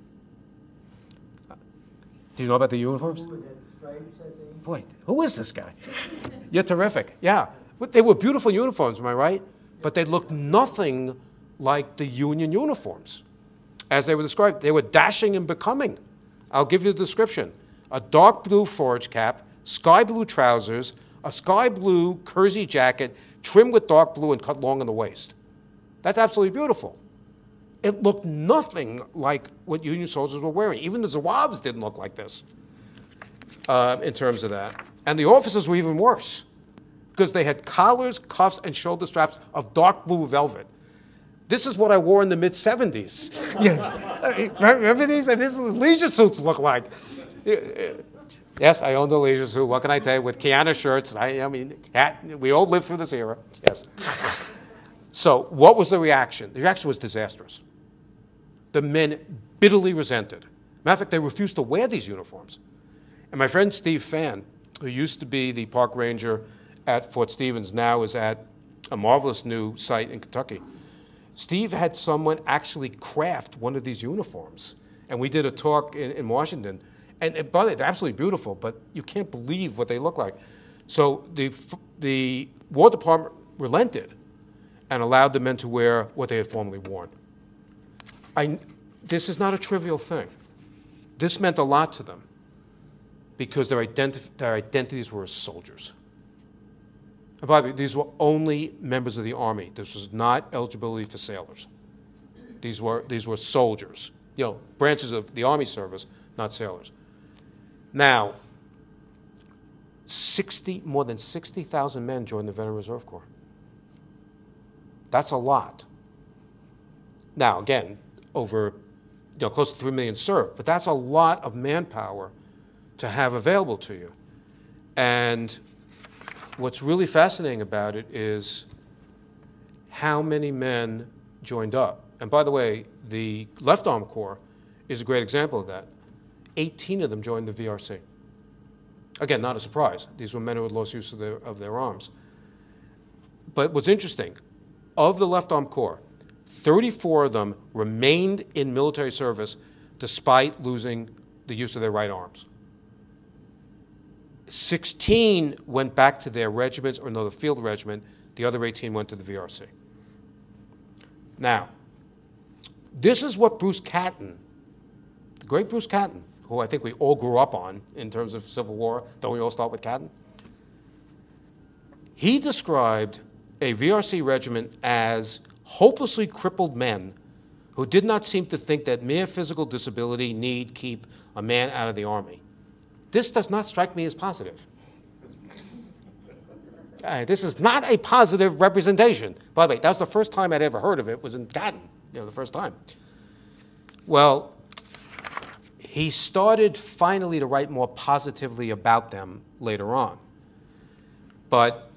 Do you know about the uniforms? Boy, who is this guy? You're terrific. Yeah. But they were beautiful uniforms, am I right? But they looked nothing like the Union uniforms. As they were described, they were dashing and becoming. I'll give you the description. A dark blue forage cap, sky blue trousers, a sky blue kersey jacket, trimmed with dark blue and cut long in the waist. That's absolutely beautiful. It looked nothing like what Union soldiers were wearing. Even the Zouaves didn't look like this uh, in terms of that. And the officers were even worse, because they had collars, cuffs, and shoulder straps of dark blue velvet. This is what I wore in the mid seventies. Yeah. Remember these? This is what leisure suits look like. Yes, I owned a leisure suit. What can I tell you? With Kiana shirts, I, I mean, hat, we all lived through this era. Yes. So what was the reaction? The reaction was disastrous. The men bitterly resented. Matter of fact, they refused to wear these uniforms. And my friend Steve Fan, who used to be the park ranger at Fort Stevens, now is at a marvelous new site in Kentucky. Steve had someone actually craft one of these uniforms. And we did a talk in, in Washington. And, and by the way, they're absolutely beautiful, but you can't believe what they look like. So the, the War Department relented and allowed the men to wear what they had formerly worn. I, this is not a trivial thing. This meant a lot to them because their, identi their identities were as soldiers. And by the way, these were only members of the Army. This was not eligibility for sailors. These were, these were soldiers, you know, branches of the Army service, not sailors. Now, sixty, more than sixty thousand men joined the Veteran Reserve Corps. That's a lot. Now, again, over, you know, close to three million served, but that's a lot of manpower to have available to you. And what's really fascinating about it is how many men joined up. And by the way, the Left Arm Corps is a great example of that. eighteen of them joined the V R C. Again, not a surprise. These were men who had lost use of their, of their arms. But what's interesting, of the Left Arm Corps, thirty-four of them remained in military service despite losing the use of their right arms. sixteen went back to their regiments or another field regiment. The other eighteen went to the V R C. Now, this is what Bruce Catton, the great Bruce Catton, who I think we all grew up on in terms of Civil War. Don't we all start with Catton? He described a V R C regiment as hopelessly crippled men who did not seem to think that mere physical disability need keep a man out of the Army. This does not strike me as positive. Uh, this is not a positive representation. By the way, that was the first time I'd ever heard of it, was in Catton, you know, the first time. Well, he started finally to write more positively about them later on, but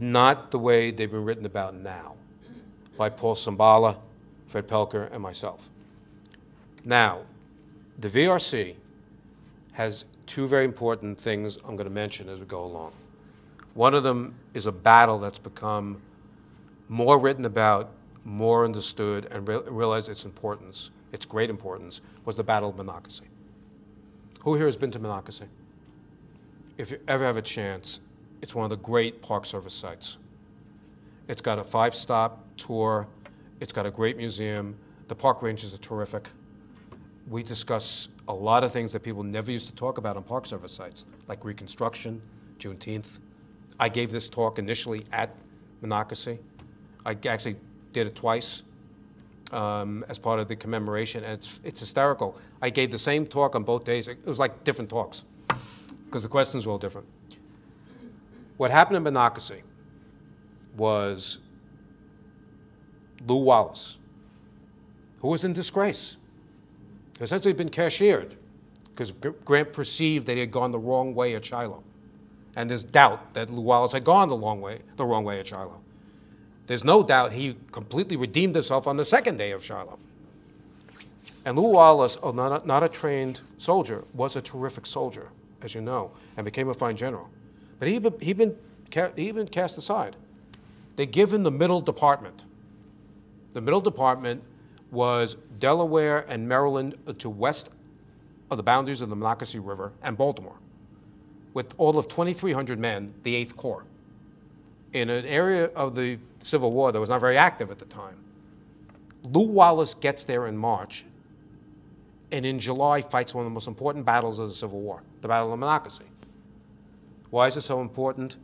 not the way they've been written about now by Paul Cimbala, Fred Pelker, and myself. Now, the V R C has two very important things I'm going to mention as we go along. One of them is a battle that's become more written about, more understood, and re realized its importance. Its great importance, was the Battle of Monocacy. Who here has been to Monocacy? If you ever have a chance, it's one of the great Park Service sites. It's got a five-stop tour. It's got a great museum. The park rangers are terrific. We discuss a lot of things that people never used to talk about on Park Service sites, like Reconstruction, Juneteenth. I gave this talk initially at Monocacy. I actually did it twice. Um, as part of the commemoration, and it's, it's hysterical. I gave the same talk on both days. It, it was like different talks, because the questions were all different. What happened in Monocacy was Lew Wallace, who was in disgrace, who essentially had been cashiered, because Grant perceived that he had gone the wrong way at Shiloh. And there's doubt that Lew Wallace had gone the, long way, the wrong way at Shiloh. There's no doubt he completely redeemed himself on the second day of Shiloh. And Lew Wallace, oh, not, not a trained soldier, was a terrific soldier, as you know, and became a fine general. But he'd been, he'd been, he'd been cast aside. They give him the middle department. The middle department was Delaware and Maryland to west of the boundaries of the Monocacy River and Baltimore, with all of twenty-three hundred men, the Eighth Corps, in an area of the Civil War that was not very active at the time. Lew Wallace gets there in March, and in July fights one of the most important battles of the Civil War, the Battle of Monocacy. Why is it so important?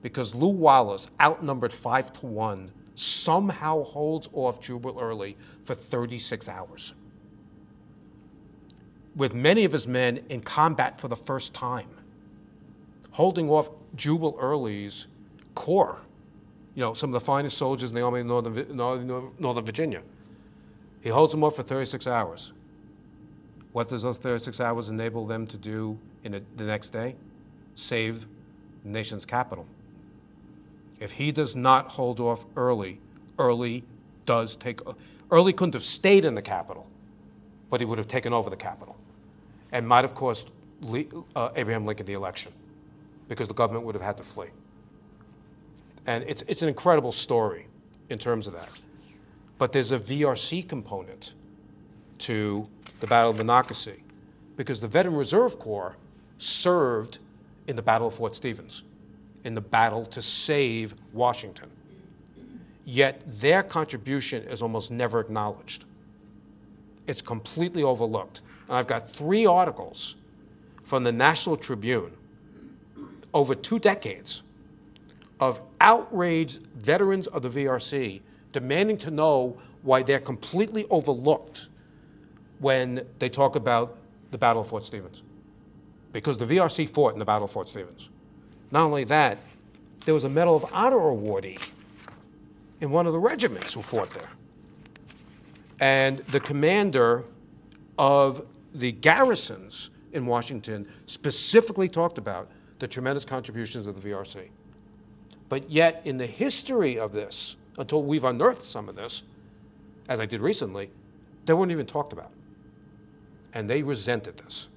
Because Lew Wallace, outnumbered five to one, somehow holds off Jubal Early for thirty-six hours, with many of his men in combat for the first time, holding off Jubal Early's Corps, you know, some of the finest soldiers in the Army of Northern, Northern, Northern Virginia. He holds them off for thirty-six hours. What does those thirty-six hours enable them to do in a, the next day? Save the nation's capital. If he does not hold off Early, Early does take, Early couldn't have stayed in the capital, but he would have taken over the capital and might have caused Lee, uh, Abraham Lincoln the election, because the government would have had to flee. And it's, it's an incredible story in terms of that. But there's a V R C component to the Battle of Monocacy, because the Veteran Reserve Corps served in the Battle of Fort Stevens, in the battle to save Washington. Yet their contribution is almost never acknowledged. It's completely overlooked. And I've got three articles from the National Tribune over two decades of outraged veterans of the V R C demanding to know why they're completely overlooked when they talk about the Battle of Fort Stevens. Because the V R C fought in the Battle of Fort Stevens. Not only that, there was a Medal of Honor awardee in one of the regiments who fought there. And the commander of the garrisons in Washington specifically talked about the tremendous contributions of the V R C. But yet, in the history of this, until we've unearthed some of this, as I did recently, they weren't even talked about. And they resented this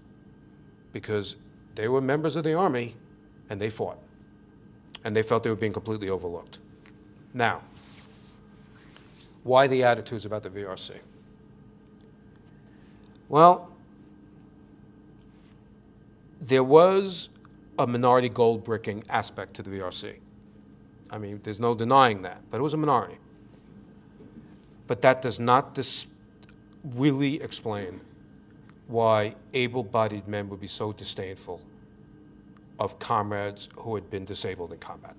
because they were members of the Army and they fought. And they felt they were being completely overlooked. Now, why the attitudes about the V R C? Well, there was a minority gold bricking aspect to the V R C. I mean, there's no denying that, but it was a minority. But that does not dis- really explain why able-bodied men would be so disdainful of comrades who had been disabled in combat.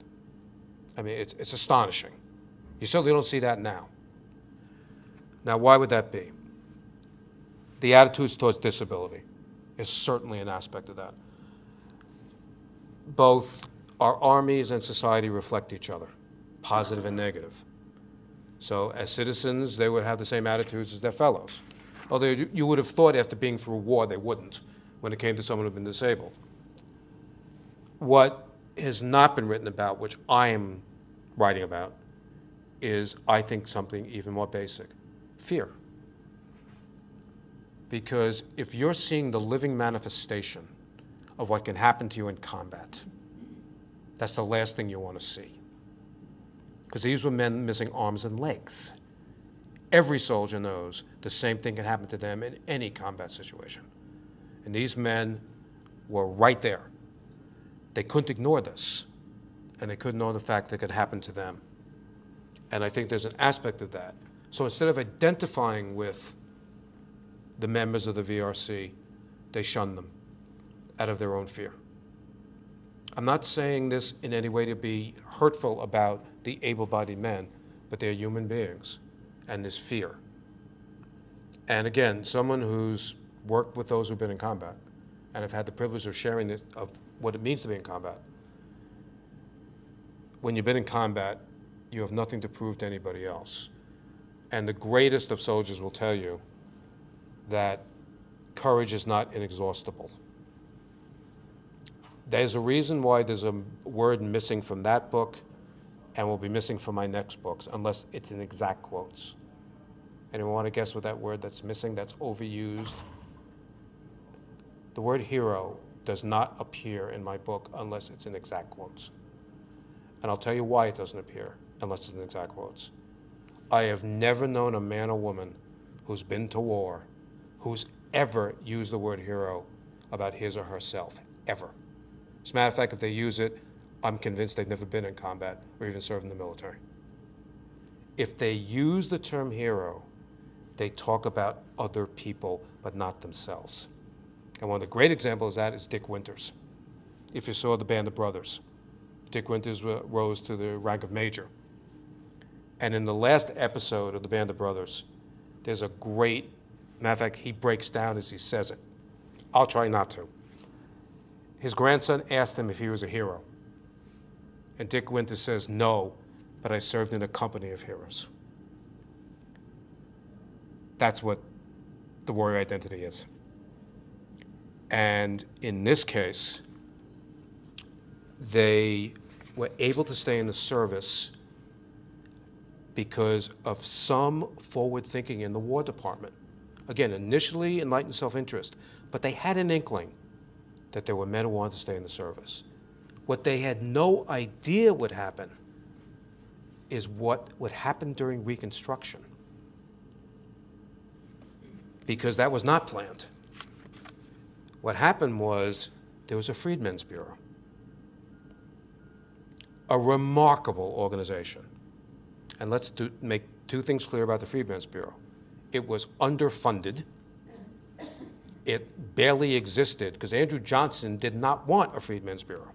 I mean, it's, it's astonishing. You certainly don't see that now. Now, why would that be? The attitudes towards disability is certainly an aspect of that. Both our armies and society reflect each other, positive and negative. So as citizens, they would have the same attitudes as their fellows. Although you would have thought after being through war they wouldn't when it came to someone who had been disabled. What has not been written about, which I am writing about, is, I think, something even more basic: fear. Because if you're seeing the living manifestation of what can happen to you in combat, that's the last thing you want to see. Because these were men missing arms and legs. Every soldier knows the same thing can happen to them in any combat situation. And these men were right there. They couldn't ignore this, and they couldn't ignore the fact that it could happen to them. And I think there's an aspect of that. So instead of identifying with the members of the V R C, they shunned them out of their own fear. I'm not saying this in any way to be hurtful about the able-bodied men, but they're human beings, and this fear. And again, someone who's worked with those who've been in combat and have had the privilege of sharing the, of what it means to be in combat. When you've been in combat, you have nothing to prove to anybody else. And the greatest of soldiers will tell you that courage is not inexhaustible. There's a reason why there's a word missing from that book and will be missing from my next books, unless it's in exact quotes. Anyone want to guess what that word that's missing, that's overused? The word hero does not appear in my book unless it's in exact quotes. And I'll tell you why it doesn't appear unless it's in exact quotes. I have never known a man or woman who's been to war who's ever used the word hero about his or herself, ever. As a matter of fact, if they use it, I'm convinced they've never been in combat or even served in the military. If they use the term hero, they talk about other people but not themselves. And one of the great examples of that is Dick Winters. If you saw the Band of Brothers, Dick Winters rose to the rank of major. And in the last episode of the Band of Brothers, there's a great, matter of fact, he breaks down as he says it. I'll try not to. His grandson asked him if he was a hero. And Dick Winters says, no, but I served in a company of heroes. That's what the warrior identity is. And in this case, they were able to stay in the service because of some forward thinking in the War Department. Again, initially enlightened self-interest, but they had an inkling that there were men who wanted to stay in the service. What they had no idea would happen is what would happen during Reconstruction, because that was not planned. What happened was there was a Freedmen's Bureau, a remarkable organization. And let's do, make two things clear about the Freedmen's Bureau. It was underfunded. It barely existed because Andrew Johnson did not want a Freedmen's Bureau.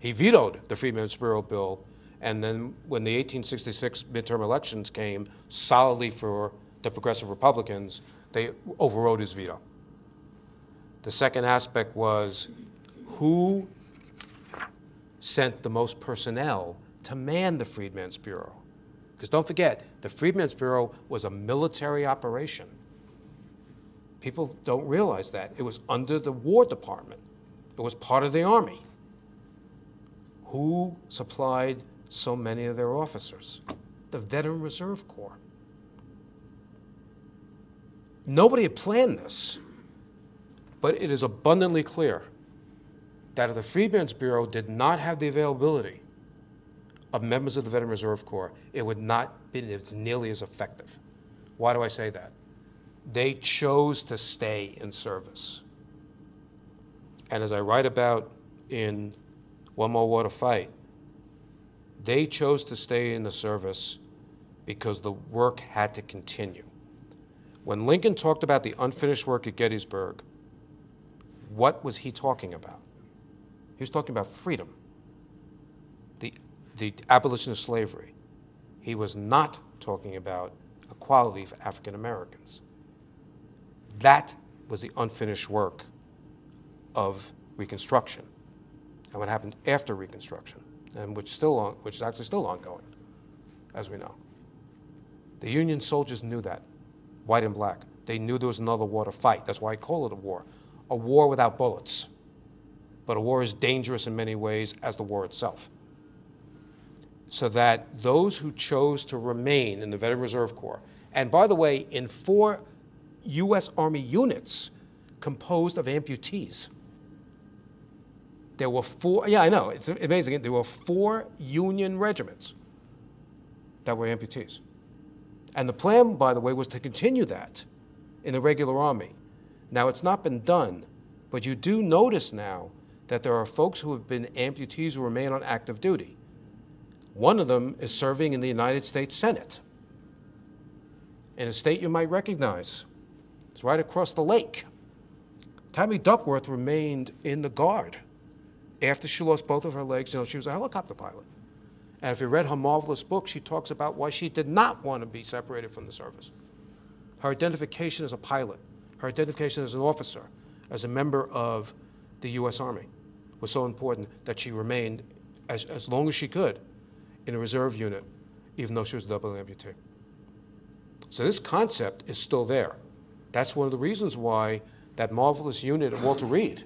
He vetoed the Freedmen's Bureau bill. And then when the eighteen sixty-six midterm elections came solidly for the progressive Republicans, they overrode his veto. The second aspect was who sent the most personnel to man the Freedmen's Bureau. Because don't forget, the Freedmen's Bureau was a military operation. People don't realize that. It was under the War Department. It was part of the Army. Who supplied so many of their officers? The Veteran Reserve Corps. Nobody had planned this, but it is abundantly clear that if the Freedmen's Bureau did not have the availability of members of the Veteran Reserve Corps, it would not have been as nearly as effective. Why do I say that? They chose to stay in service. And as I write about in One More War to Fight, they chose to stay in the service because the work had to continue. When Lincoln talked about the unfinished work at Gettysburg, what was he talking about? He was talking about freedom, the, the abolition of slavery. He was not talking about equality for African Americans. That was the unfinished work of Reconstruction and what happened after Reconstruction, and which, still on, which is actually still ongoing, as we know. The Union soldiers knew that, white and black. They knew there was another war to fight. That's why I call it a war, a war without bullets. But a war is dangerous in many ways as the war itself. So that those who chose to remain in the Veteran Reserve Corps, and by the way, in four U S Army units composed of amputees. There were four, yeah, I know, it's amazing. There were four Union regiments that were amputees. And the plan, by the way, was to continue that in the regular army. Now, it's not been done, but you do notice now that there are folks who have been amputees who remain on active duty. One of them is serving in the United States Senate, in a state you might recognize. It's right across the lake. Tammy Duckworth remained in the Guard. After she lost both of her legs, you know, she was a helicopter pilot. And if you read her marvelous book, she talks about why she did not want to be separated from the service. Her identification as a pilot, her identification as an officer, as a member of the U S Army was so important that she remained, as, as long as she could, in a reserve unit, even though she was a double amputee. So this concept is still there. That's one of the reasons why that marvelous unit at Walter Reed,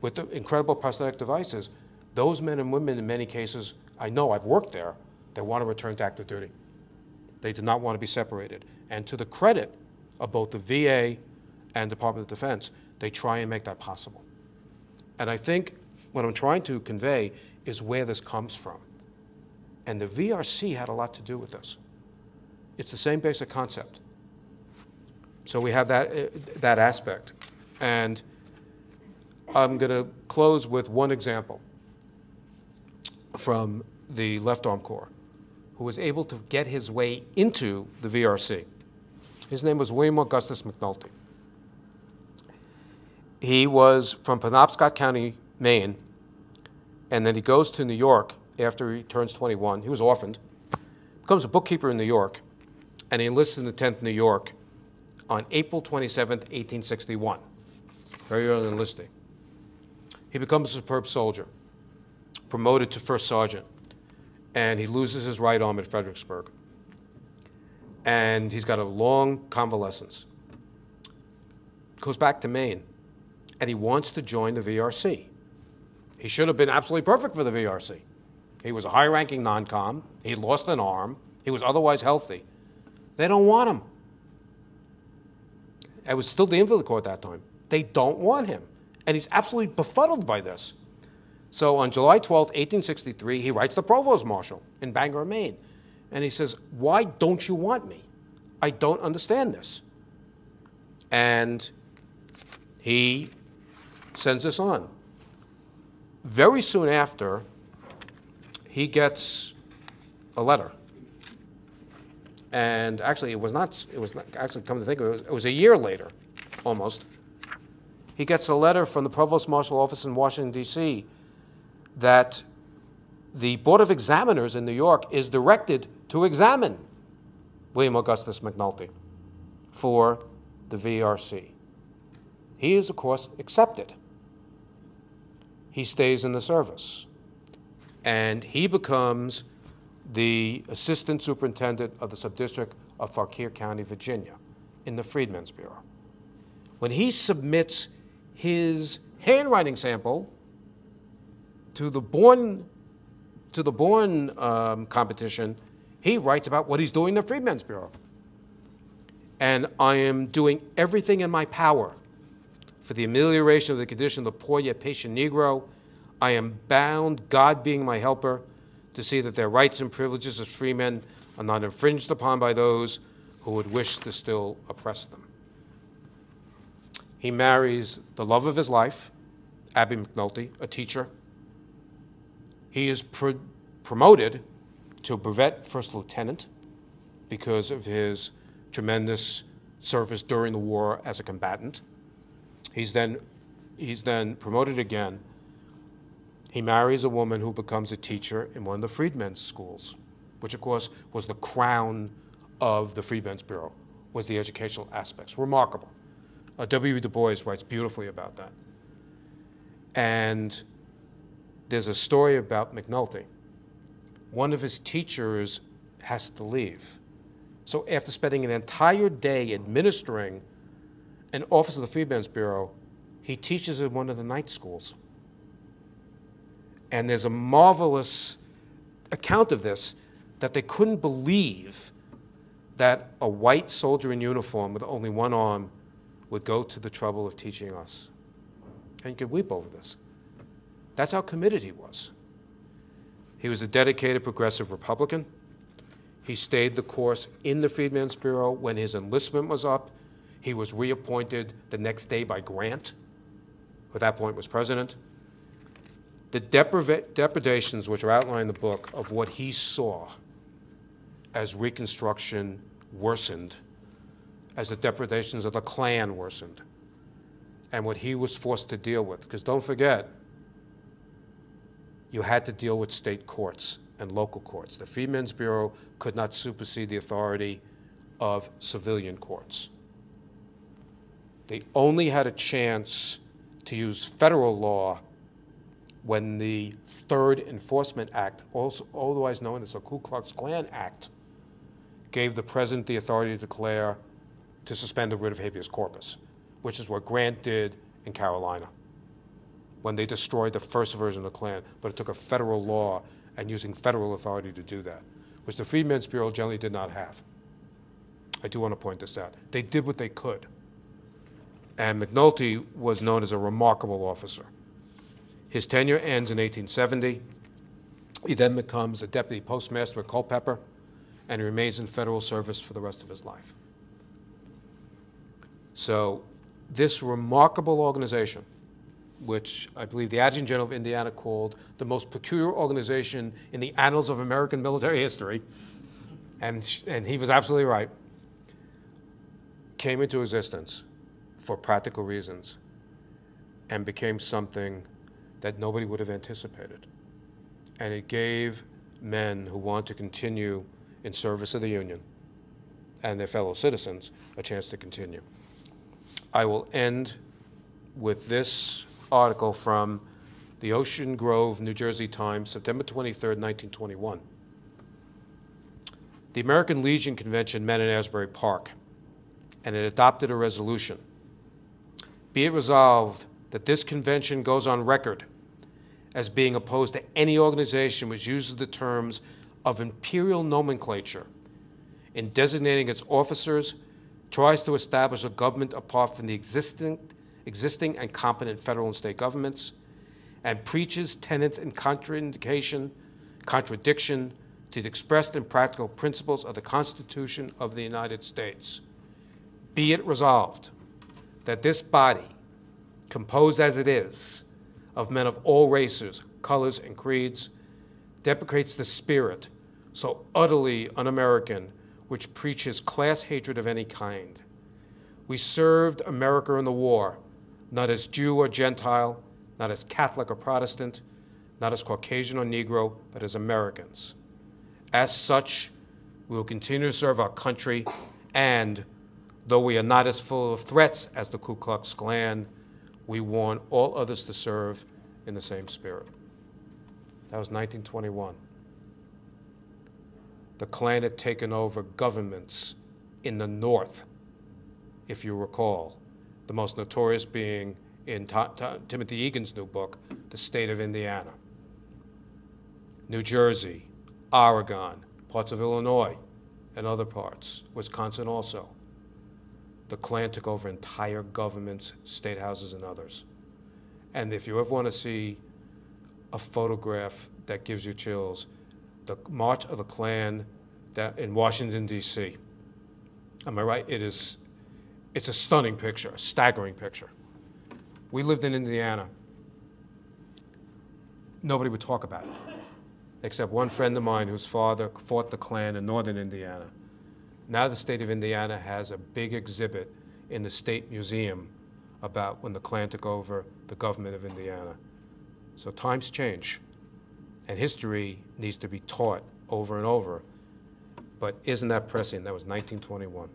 with the incredible prosthetic devices, those men and women in many cases, I know I've worked there, they want to return to active duty. They do not want to be separated. And to the credit of both the V A and Department of Defense, they try and make that possible. And I think what I'm trying to convey is where this comes from. And the V R C had a lot to do with this. It's the same basic concept. So we have that, uh, that aspect. And I'm going to close with one example from the Left Arm Corps, who was able to get his way into the V R C. His name was William Augustus McNulty. He was from Penobscot County, Maine, and then he goes to New York after he turns twenty-one. He was orphaned, becomes a bookkeeper in New York, and he enlists in the tenth New York on April twenty-seventh, eighteen sixty-one, very early enlisting. He becomes a superb soldier, promoted to first sergeant, and he loses his right arm at Fredericksburg. And he's got a long convalescence. Goes back to Maine, and he wants to join the V R C. He should have been absolutely perfect for the V R C. He was a high-ranking non-com. He lost an arm. He was otherwise healthy. They don't want him. It was still the Invalid Corps at that time. They don't want him. And he's absolutely befuddled by this. So on July twelfth, eighteen sixty-three, he writes the Provost Marshal in Bangor, Maine. And he says, why don't you want me? I don't understand this. And he sends this on. Very soon after, he gets a letter. And actually, it was not, it was not, actually, come to think of it, it was, it was a year later, almost. He gets a letter from the Provost Marshal Office in Washington, D C, that the Board of Examiners in New York is directed to examine William Augustus McNulty for the V R C. He is, of course, accepted. He stays in the service. And he becomes the assistant superintendent of the subdistrict of Fauquier County, Virginia, in the Freedmen's Bureau. When he submits his handwriting sample to the Bourne to the Bourne um, competition, he writes about what he's doing in the Freedmen's Bureau. And I am doing everything in my power for the amelioration of the condition of the poor yet patient Negro. I am bound, God being my helper, to see that their rights and privileges as freemen are not infringed upon by those who would wish to still oppress them. He marries the love of his life, Abby McNulty, a teacher. He is pro promoted to brevet first lieutenant because of his tremendous service during the war as a combatant. He's then, he's then promoted again. He marries a woman who becomes a teacher in one of the Freedmen's schools, which of course was the crown of the Freedmen's Bureau, was the educational aspects. Remarkable. Uh, W E Du Bois writes beautifully about that. And there's a story about McNulty. One of his teachers has to leave. So after spending an entire day administering an office of the Freedmen's Bureau, he teaches in one of the night schools. And there's a marvelous account of this, that they couldn't believe that a white soldier in uniform with only one arm would go to the trouble of teaching us. And you could weep over this. That's how committed he was. He was a dedicated progressive Republican. He stayed the course in the Freedmen's Bureau. When his enlistment was up, he was reappointed the next day by Grant, who at that point was president. The depredations, which are outlined in the book, of what he saw as Reconstruction worsened, as the depredations of the Klan worsened, and what he was forced to deal with. Because don't forget, you had to deal with state courts and local courts. The Freedmen's Bureau could not supersede the authority of civilian courts. They only had a chance to use federal law when the Third Enforcement Act, also otherwise known as the Ku Klux Klan Act, gave the president the authority to declare to suspend the writ of habeas corpus, which is what Grant did in Carolina when they destroyed the first version of the Klan, but it took a federal law and using federal authority to do that, which the Freedmen's Bureau generally did not have. I do want to point this out. They did what they could. And McNulty was known as a remarkable officer. His tenure ends in eighteen seventy. He then becomes a deputy postmaster at Culpeper, and he remains in federal service for the rest of his life. So this remarkable organization, which I believe the Adjutant General of Indiana called the most peculiar organization in the annals of American military history, and, and he was absolutely right, came into existence for practical reasons and became something that nobody would have anticipated. And it gave men who want to continue in service of the Union and their fellow citizens a chance to continue. I will end with this article from the Ocean Grove, New Jersey Times, September twenty-third, nineteen twenty-one. The American Legion Convention met in Asbury Park, and it adopted a resolution. Be it resolved that this convention goes on record as being opposed to any organization which uses the terms of imperial nomenclature in designating its officers, tries to establish a government apart from the existing existing and competent federal and state governments, and preaches tenets in contraindication, contradiction to the expressed and practical principles of the Constitution of the United States. Be it resolved that this body, composed as it is of men of all races, colors, and creeds, deprecates the spirit so utterly un-American which preaches class hatred of any kind. We served America in the war, not as Jew or Gentile, not as Catholic or Protestant, not as Caucasian or Negro, but as Americans. As such, we will continue to serve our country, and though we are not as full of threats as the Ku Klux Klan, we warn all others to serve in the same spirit. That was nineteen twenty-one. The Klan had taken over governments in the North, if you recall, the most notorious being in T T Timothy Egan's new book, The State of Indiana. New Jersey, Oregon, parts of Illinois, and other parts, Wisconsin also. The Klan took over entire governments, state houses, and others. And if you ever want to see a photograph that gives you chills, the march of the Klan that, in Washington, D C Am I right? It is, it's a stunning picture, a staggering picture. We lived in Indiana. Nobody would talk about it, except one friend of mine whose father fought the Klan in northern Indiana. Now the state of Indiana has a big exhibit in the state museum about when the Klan took over the government of Indiana. So times change, and history needs to be taught over and over. But isn't that prescient? That was nineteen twenty-one.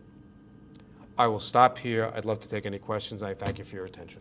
I will stop here. I'd love to take any questions. I thank you for your attention.